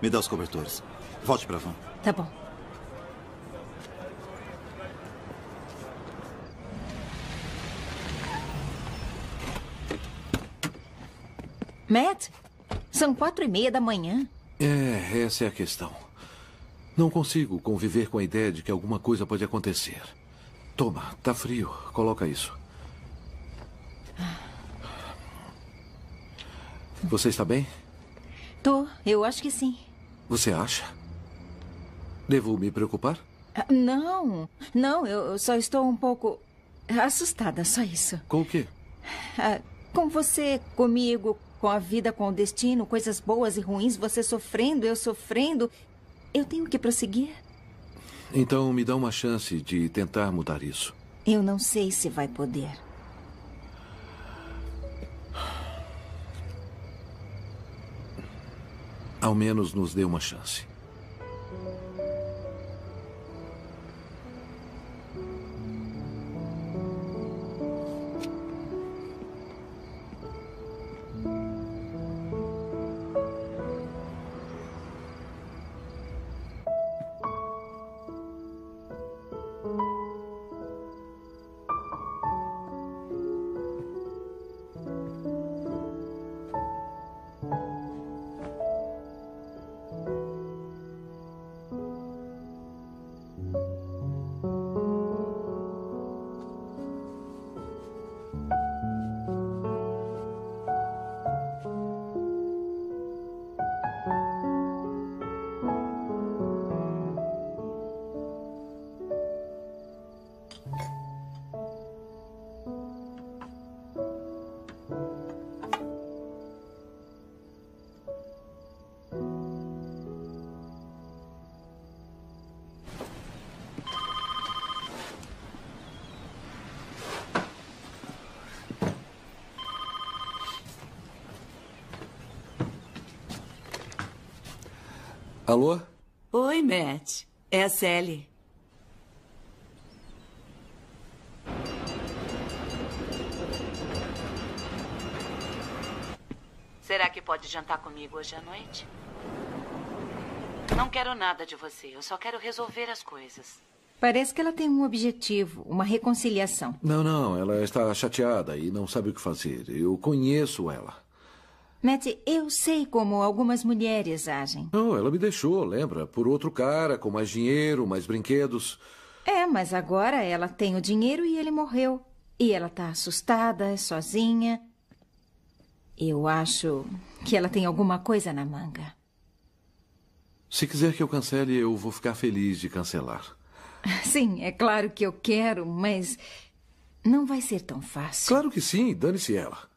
Me dá os cobertores. Volte pra van. Tá bom. Matt, são quatro e meia da manhã. É, essa é a questão. Não consigo conviver com a ideia de que alguma coisa pode acontecer. Toma, tá frio. Coloca isso. Você está bem? Tô, eu acho que sim. Você acha? Devo me preocupar? Não, não, eu só estou um pouco assustada, só isso. Com o quê? Ah, com você, comigo, com a vida, com o destino, coisas boas e ruins, você sofrendo, eu sofrendo. Eu tenho que prosseguir. Então me dá uma chance de tentar mudar isso. Eu não sei se vai poder. Ao menos nos dê uma chance. Alô? Oi, Matt. É a Sally. Será que pode jantar comigo hoje à noite? Não quero nada de você. Eu só quero resolver as coisas. Parece que ela tem um objetivo, uma reconciliação. Não, não. Ela está chateada e não sabe o que fazer. Eu conheço ela. Matt, eu sei como algumas mulheres agem. Não, ela me deixou, lembra? Por outro cara, com mais dinheiro, mais brinquedos. É, mas agora ela tem o dinheiro e ele morreu. E ela está assustada, sozinha. Eu acho que ela tem alguma coisa na manga. Se quiser que eu cancele, eu vou ficar feliz de cancelar. Sim, é claro que eu quero, mas não vai ser tão fácil. Claro que sim, dane-se ela.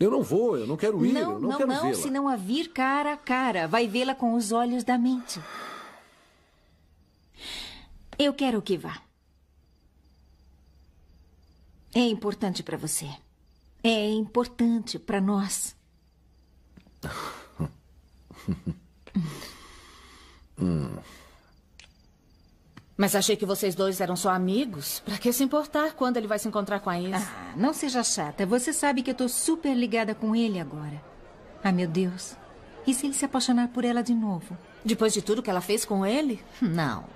Eu não vou, eu não quero ir, não, eu não, não quero vê-la. Não, não, se não a vir cara a cara, vai vê-la com os olhos da mente. Eu quero que vá. É importante para você. É importante para nós. hum... Mas achei que vocês dois eram só amigos. Pra que se importar quando ele vai se encontrar com a ex? Ah, não seja chata. Você sabe que eu tô super ligada com ele agora. Ah, meu Deus. E se ele se apaixonar por ela de novo? Depois de tudo que ela fez com ele? Não.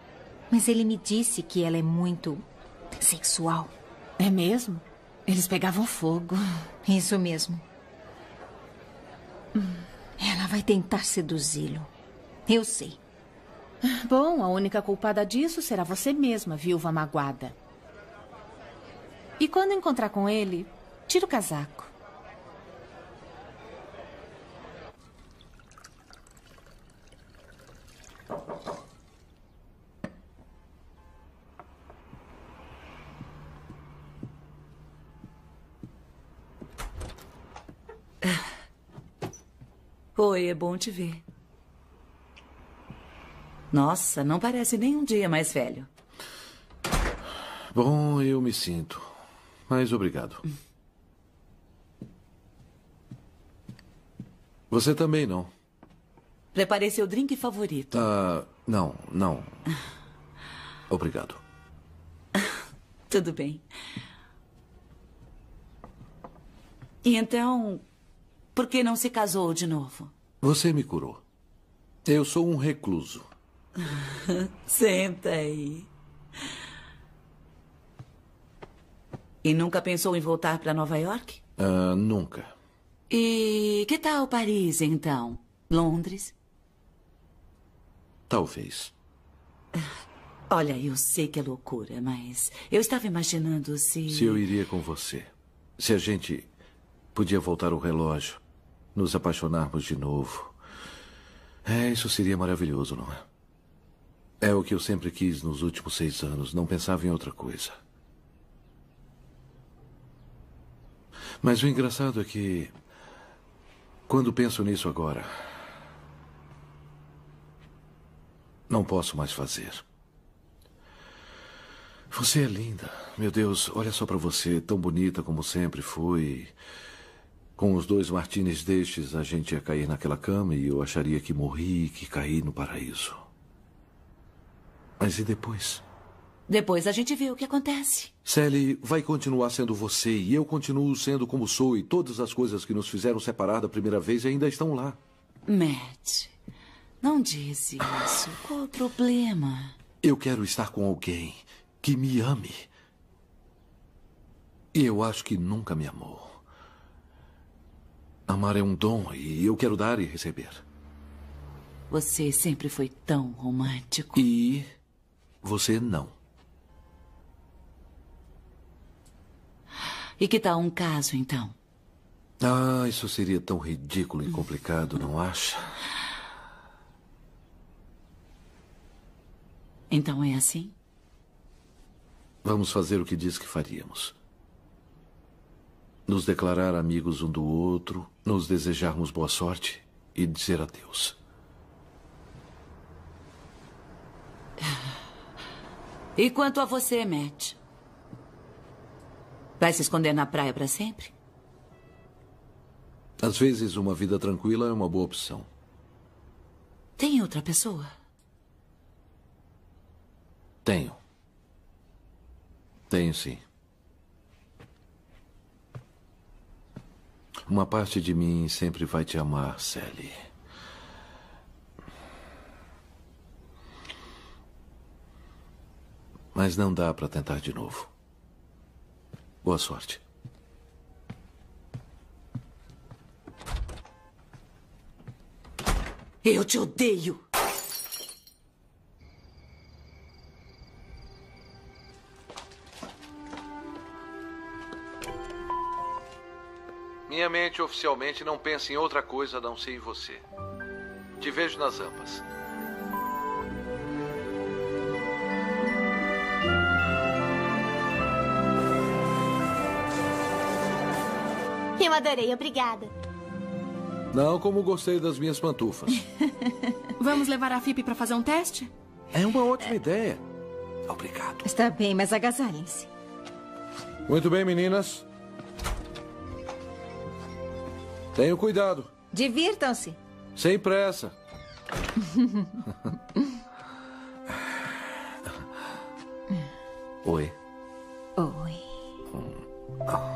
Mas ele me disse que ela é muito sexual. É mesmo? Eles pegavam fogo. Isso mesmo. Ela vai tentar seduzi-lo. Eu sei. Bom, a única culpada disso será você mesma, viúva magoada. E quando encontrar com ele, tira o casaco. Oi, é bom te ver. Nossa, não parece nem um dia mais velho. Bom, eu me sinto. Mas obrigado. Você também não. Preparei seu drink favorito. Ah, não, não. Obrigado. Tudo bem. E então, por que não se casou de novo? Você me curou. Eu sou um recluso. Senta aí. E nunca pensou em voltar para Nova York? Uh, nunca. E que tal Paris, então? Londres? Talvez. Olha, eu sei que é loucura, mas eu estava imaginando se... Se eu iria com você. Se a gente podia voltar o relógio. Nos apaixonarmos de novo. É, isso seria maravilhoso, não é? É o que eu sempre quis nos últimos seis anos. Não pensava em outra coisa. Mas o engraçado é que... Quando penso nisso agora... Não posso mais fazer. Você é linda. Meu Deus, olha só pra você. Tão bonita como sempre foi. Com os dois martinis destes, a gente ia cair naquela cama e eu acharia que morri e que caí no paraíso. Mas e depois? Depois a gente vê o que acontece. Sally vai continuar sendo você e eu continuo sendo como sou. E todas as coisas que nos fizeram separar da primeira vez ainda estão lá. Matt, não diz isso. Qual o problema? Eu quero estar com alguém que me ame. E eu acho que nunca me amou. Amar é um dom e eu quero dar e receber. Você sempre foi tão romântico. E... você não. E que tal um caso, então? Ah, isso seria tão ridículo e complicado, não acha? Então é assim? Vamos fazer o que diz que faríamos. Nos declarar amigos um do outro, nos desejarmos boa sorte e dizer adeus. E quanto a você, Matt? Vai se esconder na praia para sempre? Às vezes, uma vida tranquila é uma boa opção. Tem outra pessoa? Tenho. Tenho, sim. Uma parte de mim sempre vai te amar, Sally. Mas não dá para tentar de novo. Boa sorte. Eu te odeio! Minha mente oficialmente não pensa em outra coisa a não ser em você. Te vejo nas ampas. Eu adorei, obrigada. Não como gostei das minhas pantufas. Vamos levar a Fipe para fazer um teste? É uma ótima ideia. Obrigado. Está bem, mas agasalhem-se. Muito bem, meninas. Tenham cuidado. Divirtam-se. Sem pressa. Oi. Oi. Oh.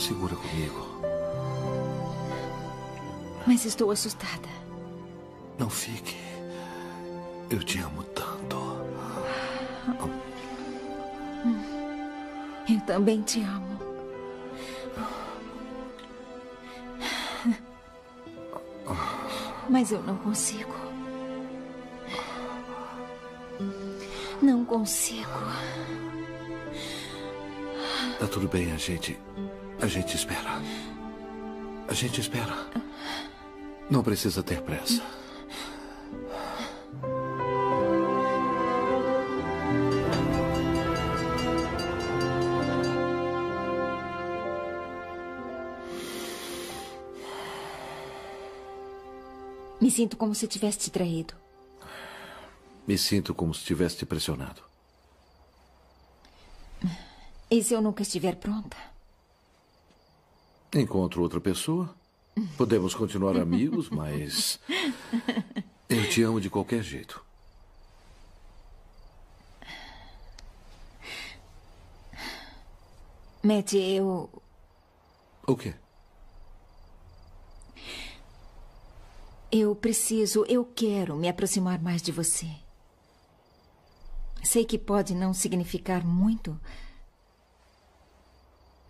Segura comigo. Mas estou assustada. Não fique. Eu te amo tanto. Eu também te amo. Mas eu não consigo. Não consigo. Tá tudo bem, a gente... A gente espera. A gente espera. Não precisa ter pressa. Me sinto como se tivesse te traído. Me sinto como se tivesse te pressionado. E se eu nunca estiver pronta? Encontro outra pessoa. Podemos continuar amigos, mas... eu te amo de qualquer jeito. Matt, eu... O quê? Eu preciso, eu quero me aproximar mais de você. Sei que pode não significar muito...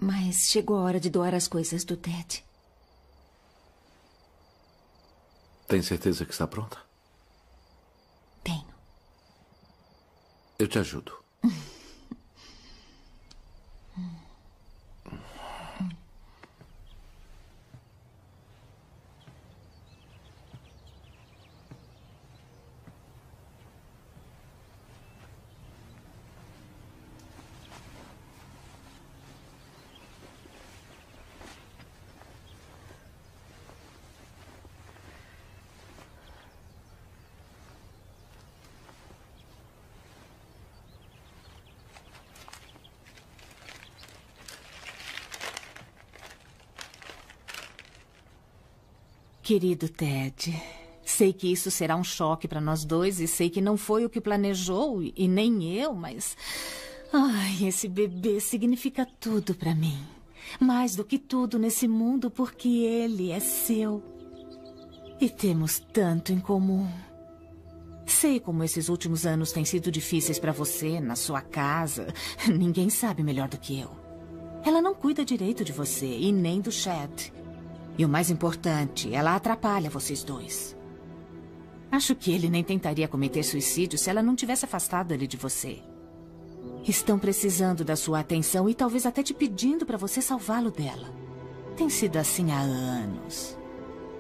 Mas chegou a hora de doar as coisas do Ted. Tem certeza que está pronta? Tenho. Eu te ajudo. Querido Ted, sei que isso será um choque para nós dois e sei que não foi o que planejou e nem eu, mas... Ai, esse bebê significa tudo para mim. Mais do que tudo nesse mundo, porque ele é seu. E temos tanto em comum. Sei como esses últimos anos têm sido difíceis para você, na sua casa. Ninguém sabe melhor do que eu. Ela não cuida direito de você e nem do Chad. E o mais importante, ela atrapalha vocês dois. Acho que ele nem tentaria cometer suicídio se ela não tivesse afastado ele de você. Estão precisando da sua atenção e talvez até te pedindo para você salvá-lo dela. Tem sido assim há anos.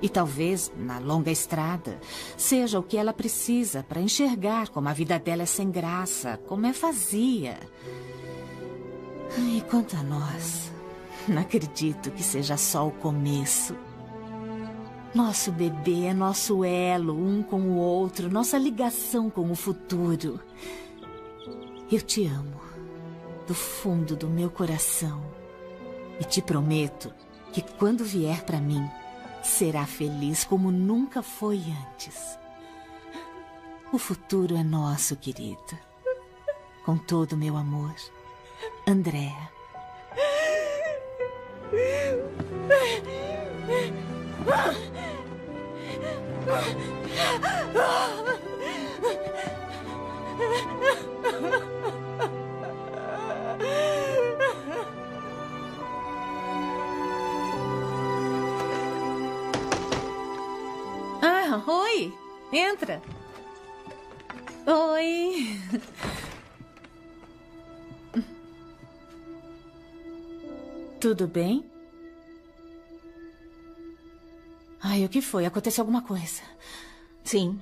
E talvez, na longa estrada, seja o que ela precisa para enxergar como a vida dela é sem graça, como é vazia. E quanto a nós, não acredito que seja só o começo. Nosso bebê é nosso elo, um com o outro, nossa ligação com o futuro. Eu te amo, do fundo do meu coração. E te prometo que quando vier para mim, será feliz como nunca foi antes. O futuro é nosso, querida. Com todo o meu amor, Andrea. Ah, oi! Entra! Oi! Tudo bem? Ai, o que foi? Aconteceu alguma coisa? Sim.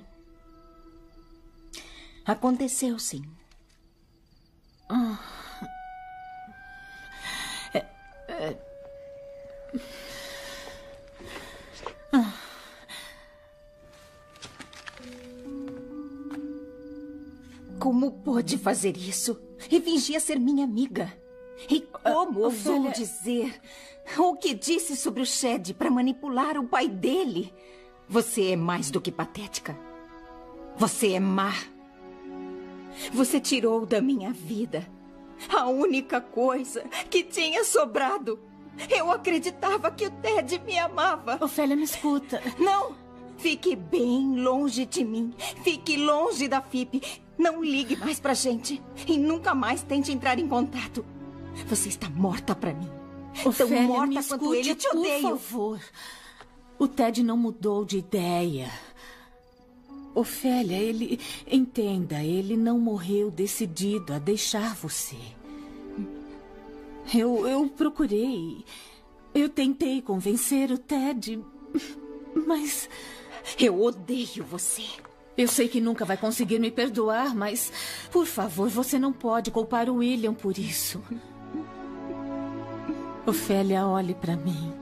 Aconteceu, sim. Hum. É, é... Ah. Como pôde fazer isso? E fingia ser minha amiga. E como ousou dizer o que disse sobre o Chad para manipular o pai dele? Você é mais do que patética. Você é má. Você tirou da minha vida a única coisa que tinha sobrado. Eu acreditava que o Ted me amava. Ofélia, me escuta. Não. Fique bem longe de mim. Fique longe da Fipe. Não ligue mais pra gente. E nunca mais tente entrar em contato. Você está morta pra mim. Ofélia, tão morta me escute, quanto ele, eu te odeio. Por favor. O Ted não mudou de ideia. Ofélia, ele... Entenda, ele não morreu decidido a deixar você. Eu, eu procurei. Eu tentei convencer o Ted, mas... Eu odeio você. Eu sei que nunca vai conseguir me perdoar, mas... Por favor, você não pode culpar o William por isso. Ofélia, olhe para mim.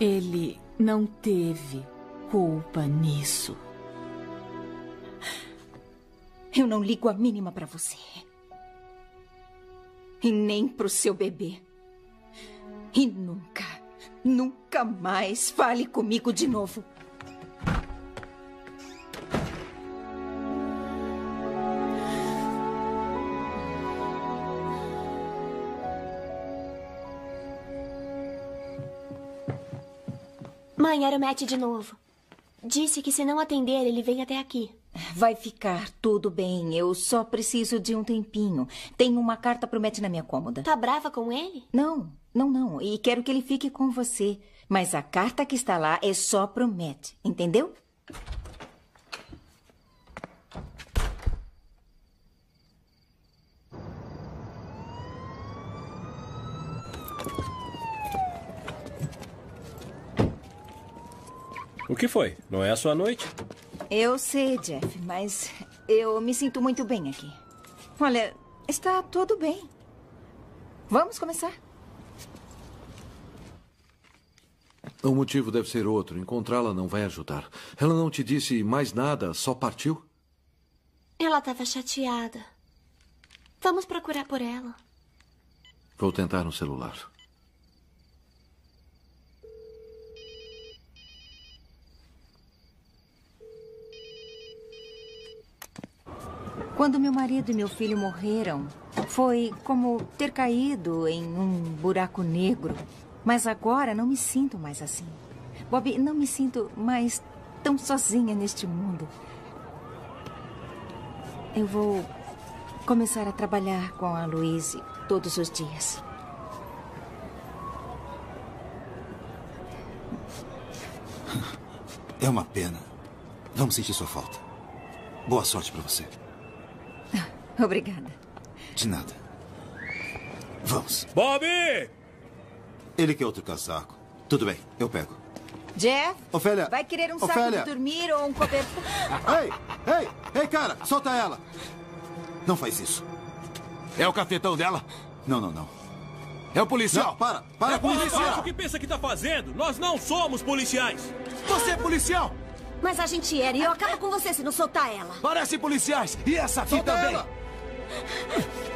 Ele não teve culpa nisso. Eu não ligo a mínima para você. E nem pro seu bebê. E nunca, nunca mais fale comigo de novo. Mãe, era o Matt de novo. Disse que se não atender, ele vem até aqui. Vai ficar tudo bem. Eu só preciso de um tempinho. Tenho uma carta pro Matt na minha cômoda. Tá brava com ele? Não, não, não. E quero que ele fique com você. Mas a carta que está lá é só pro Matt, entendeu? O que foi? Não é a sua noite? Eu sei, Jeff, mas eu me sinto muito bem aqui. Olha, está tudo bem. Vamos começar? O motivo deve ser outro. Encontrá-la não vai ajudar. Ela não te disse mais nada, só partiu? Ela estava chateada. Vamos procurar por ela. Vou tentar no celular. Quando meu marido e meu filho morreram, foi como ter caído em um buraco negro. Mas agora não me sinto mais assim. Bob, não me sinto mais tão sozinha neste mundo. Eu vou começar a trabalhar com a Louise todos os dias. É uma pena. Vamos sentir sua falta. Boa sorte para você. Obrigada. De nada. Vamos. Bob! Ele quer outro casaco. Tudo bem, eu pego. Jeff? Ofélia! Vai querer um Ofélia. Saco de dormir ou um cobertor? Ei! Ei! Ei, cara! Solta ela! Não faz isso. É o cafetão dela? Não, não, não. É o policial! Não, para! Para com isso! É o que pensa que tá fazendo! Nós não somos policiais! Você é policial! Mas a gente era e eu acabo com você se não soltar ela. Parecem policiais! E essa aqui solta também! Ela.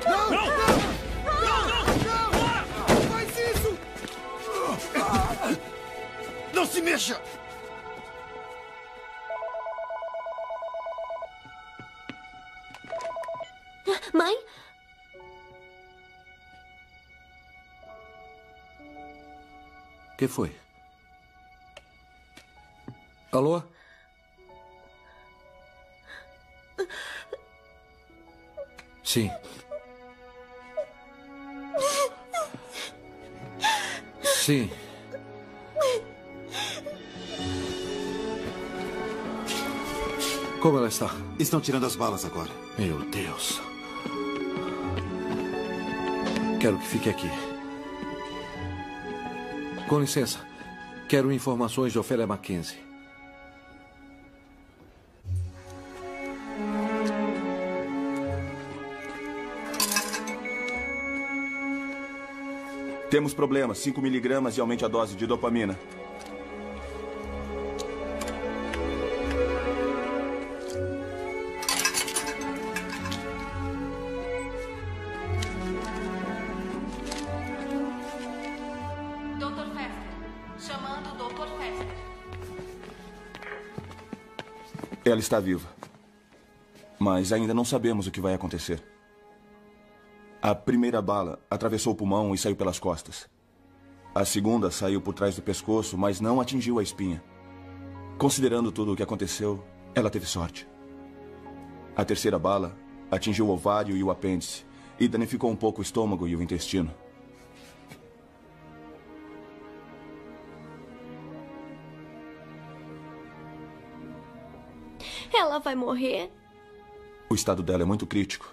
Não! Não! Não! Não! Não! Não, não. Não faz isso! Não se mexa! Mãe? O que foi? Alô? Sim. Sim. Como ela está? Estão tirando as balas agora. Meu Deus. Quero que fique aqui. Com licença. Quero informações de Ophelia Mackenzie. Temos problemas. cinco miligramas e aumente a dose de dopamina. Ela está viva, mas ainda não sabemos o que vai acontecer. A primeira bala atravessou o pulmão e saiu pelas costas. A segunda saiu por trás do pescoço, mas não atingiu a espinha. Considerando tudo o que aconteceu, ela teve sorte. A terceira bala atingiu o ovário e o apêndice e danificou um pouco o estômago e o intestino. Ela vai morrer? O estado dela é muito crítico.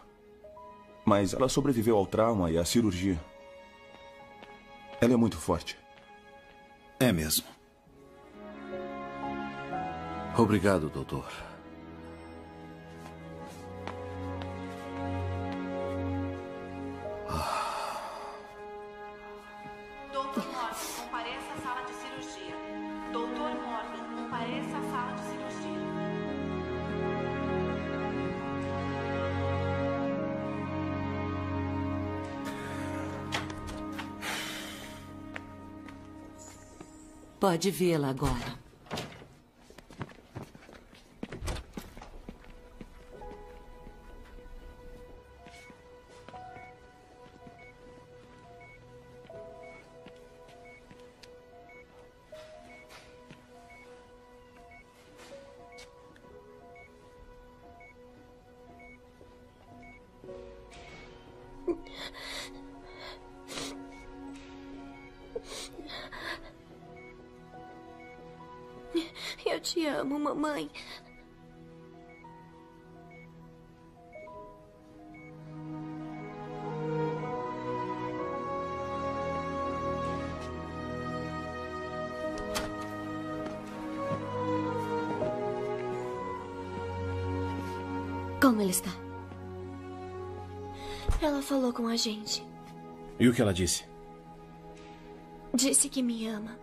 Mas ela sobreviveu ao trauma e à cirurgia. Ela é muito forte. É mesmo. Obrigado, doutor. Pode vê-la agora. Mãe. Como ela está? Ela falou com a gente. E o que ela disse? Disse que me ama.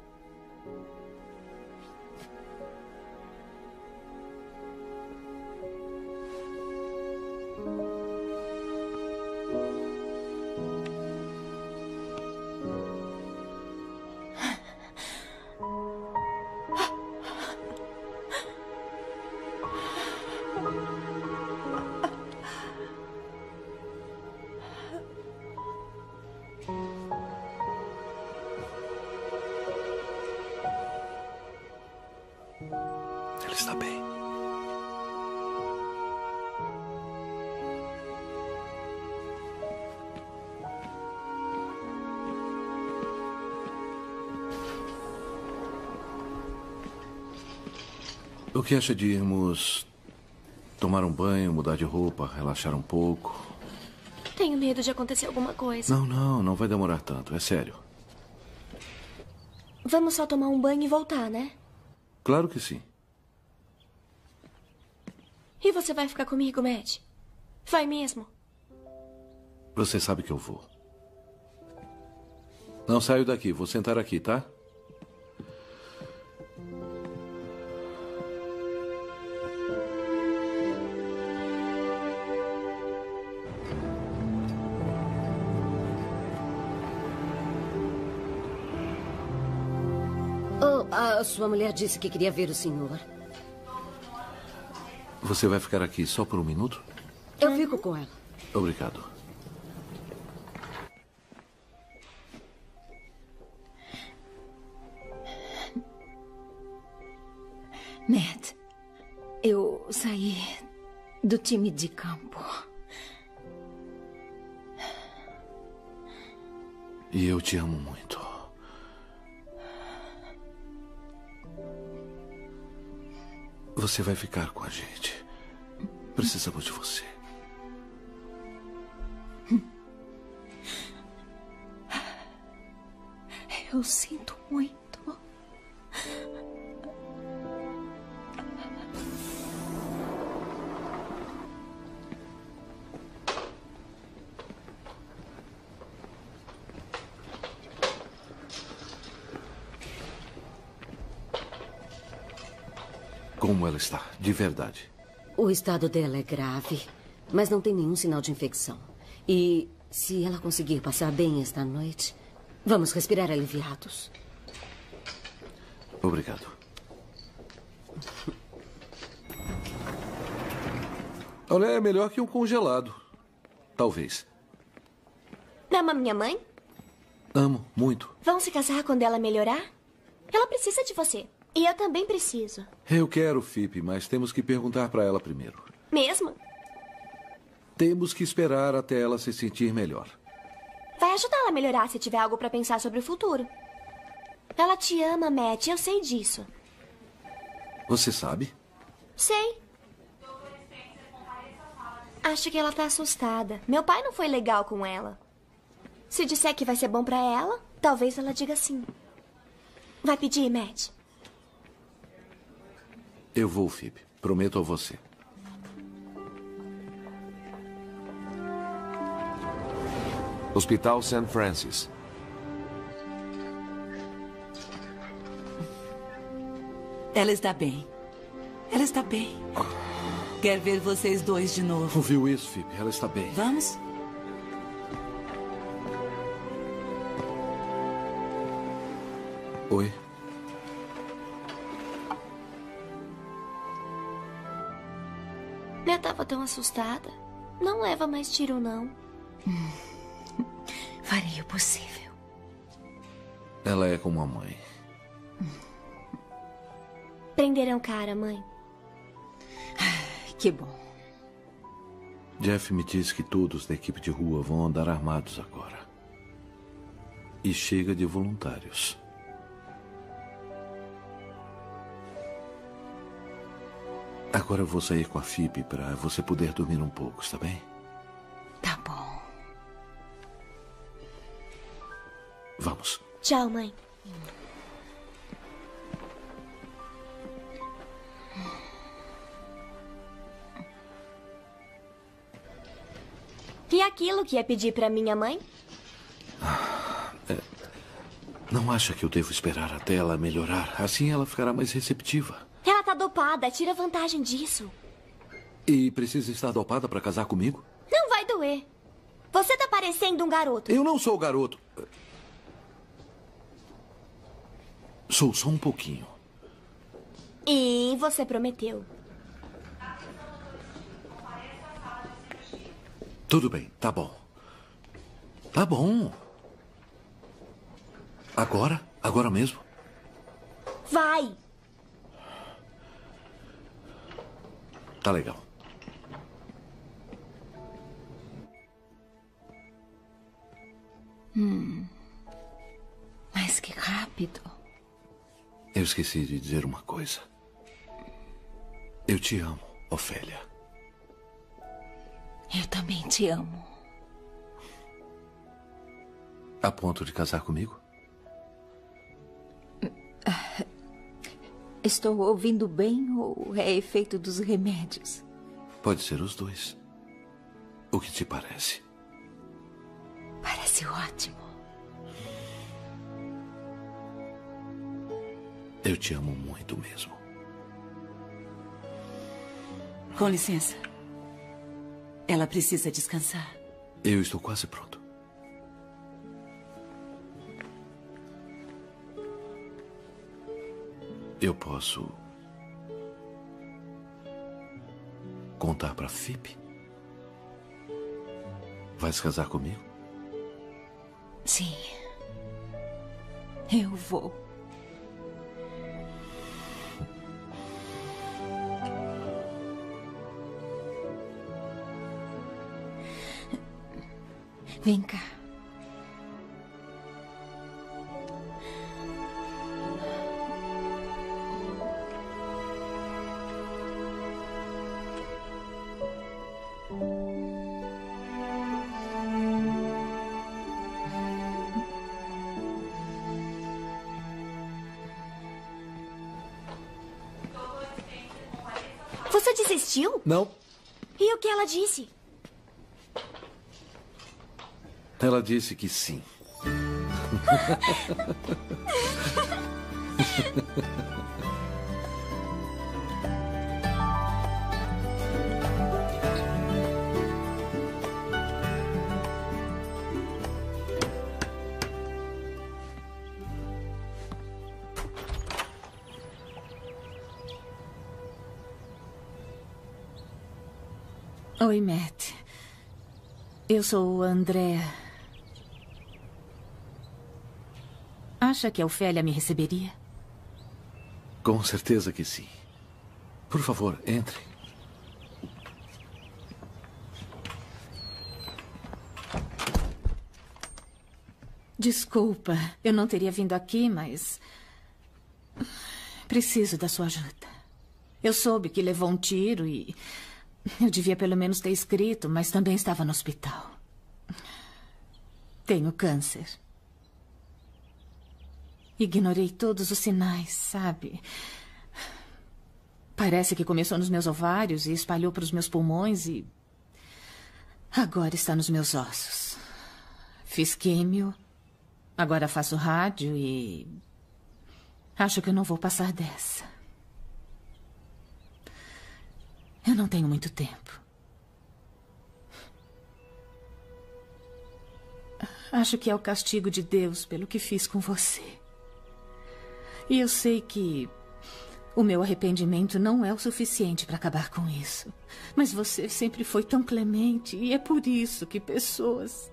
O que acha de irmos tomar um banho, mudar de roupa, relaxar um pouco? Tenho medo de acontecer alguma coisa. Não, não, não vai demorar tanto, é sério. Vamos só tomar um banho e voltar, né? Claro que sim. E você vai ficar comigo, Matt? Vai mesmo? Você sabe que eu vou. Não saio daqui. Vou sentar aqui, tá? Oh, a sua mulher disse que queria ver o senhor. Você vai ficar aqui só por um minuto? Eu fico com ela. Obrigado. Matt, eu saí do time de campo. E eu te amo muito. Você vai ficar com a gente. Precisamos de você. Eu sinto muito. Como ela está, de verdade? O estado dela é grave, mas não tem nenhum sinal de infecção. E se ela conseguir passar bem esta noite, vamos respirar aliviados. Obrigado. Olha, é melhor que um congelado. Talvez. Ama minha mãe? Amo, muito. Vão se casar quando ela melhorar? Ela precisa de você. E eu também preciso. Eu quero, Fipe, mas temos que perguntar para ela primeiro. Mesmo? Temos que esperar até ela se sentir melhor. Vai ajudá-la a melhorar se tiver algo para pensar sobre o futuro. Ela te ama, Matt, eu sei disso. Você sabe? Sei. Acho que ela tá assustada. Meu pai não foi legal com ela. Se disser que vai ser bom para ela, talvez ela diga sim. Vai pedir, Matt? Eu vou, Fipe. Prometo a você. Hospital Saint Francis. Ela está bem. Ela está bem. Quer ver vocês dois de novo. Ouviu isso, Fipe? Ela está bem. Vamos? Oi. Eu tava tão assustada. Não leva mais tiro, não. Hum. Farei o possível. Ela é como a mãe. Hum. Prenderam cara, mãe. Ai, que bom. Jeff me disse que todos da equipe de rua vão andar armados agora. E chega de voluntários. Agora eu vou sair com a Fipe para você poder dormir um pouco, está bem? Tá bom. Vamos. Tchau, mãe. E aquilo que ia pedir para minha mãe? Ah, é... Não acha que eu devo esperar até ela melhorar? Assim ela ficará mais receptiva. Ela tá dopada, tira vantagem disso. E precisa estar dopada para casar comigo? Não vai doer. Você tá parecendo um garoto. Eu não sou garoto. Sou só um pouquinho. E você prometeu. Tudo bem, tá bom. Tá bom. Agora? Agora mesmo? Vai! Tá legal. Hum. Mas que rápido. Eu esqueci de dizer uma coisa. Eu te amo, Ofélia. Eu também te amo. A ponto de casar comigo? Estou ouvindo bem ou é efeito dos remédios? Pode ser os dois. O que te parece? Parece ótimo. Eu te amo muito mesmo. Com licença. Ela precisa descansar. Eu estou quase pronto. Eu posso contar para Fipe? Vai se casar comigo? Sim. Eu vou. Vem cá. Você desistiu? Não. E o que ela disse? Ela disse que sim. Oi, Matt. Eu sou a Andrea. Acha que a Ofélia me receberia? Com certeza que sim. Por favor, entre. Desculpa, eu não teria vindo aqui, mas... preciso da sua ajuda. Eu soube que levou um tiro e... eu devia pelo menos ter escrito, mas também estava no hospital. Tenho câncer. Ignorei todos os sinais, sabe? Parece que começou nos meus ovários e espalhou para os meus pulmões e... agora está nos meus ossos. Fiz químio, agora faço rádio e... acho que eu não vou passar dessa. Eu não tenho muito tempo. Acho que é o castigo de Deus pelo que fiz com você. E eu sei que o meu arrependimento não é o suficiente para acabar com isso. Mas você sempre foi tão clemente e é por isso que pessoas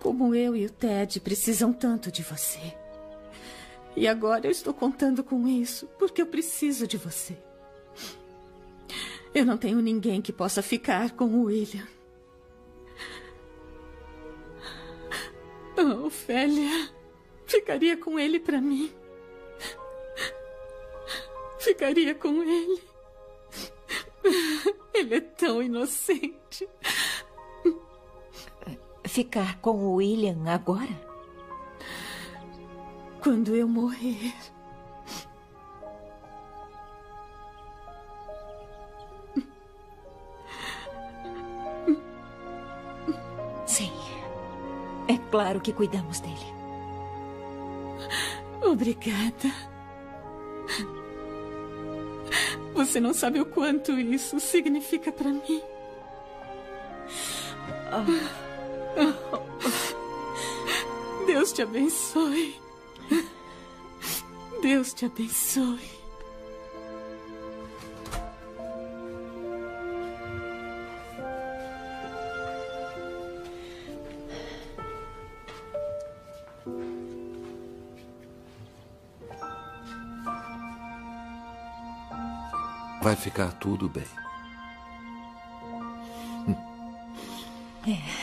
como eu e o Ted precisam tanto de você. E agora eu estou contando com isso porque eu preciso de você. Eu não tenho ninguém que possa ficar com o William. A Ofélia ficaria com ele para mim. Ficaria com ele. Ele é tão inocente. Ficar com o William agora? Quando eu morrer. Sim. É claro que cuidamos dele. Obrigada. Você não sabe o quanto isso significa para mim. Oh. Deus te abençoe. Deus te abençoe. Vai ficar tudo bem. É.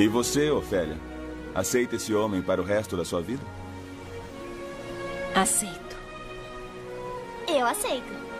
E você, Ofélia? Aceita esse homem para o resto da sua vida? Aceito. Eu aceito.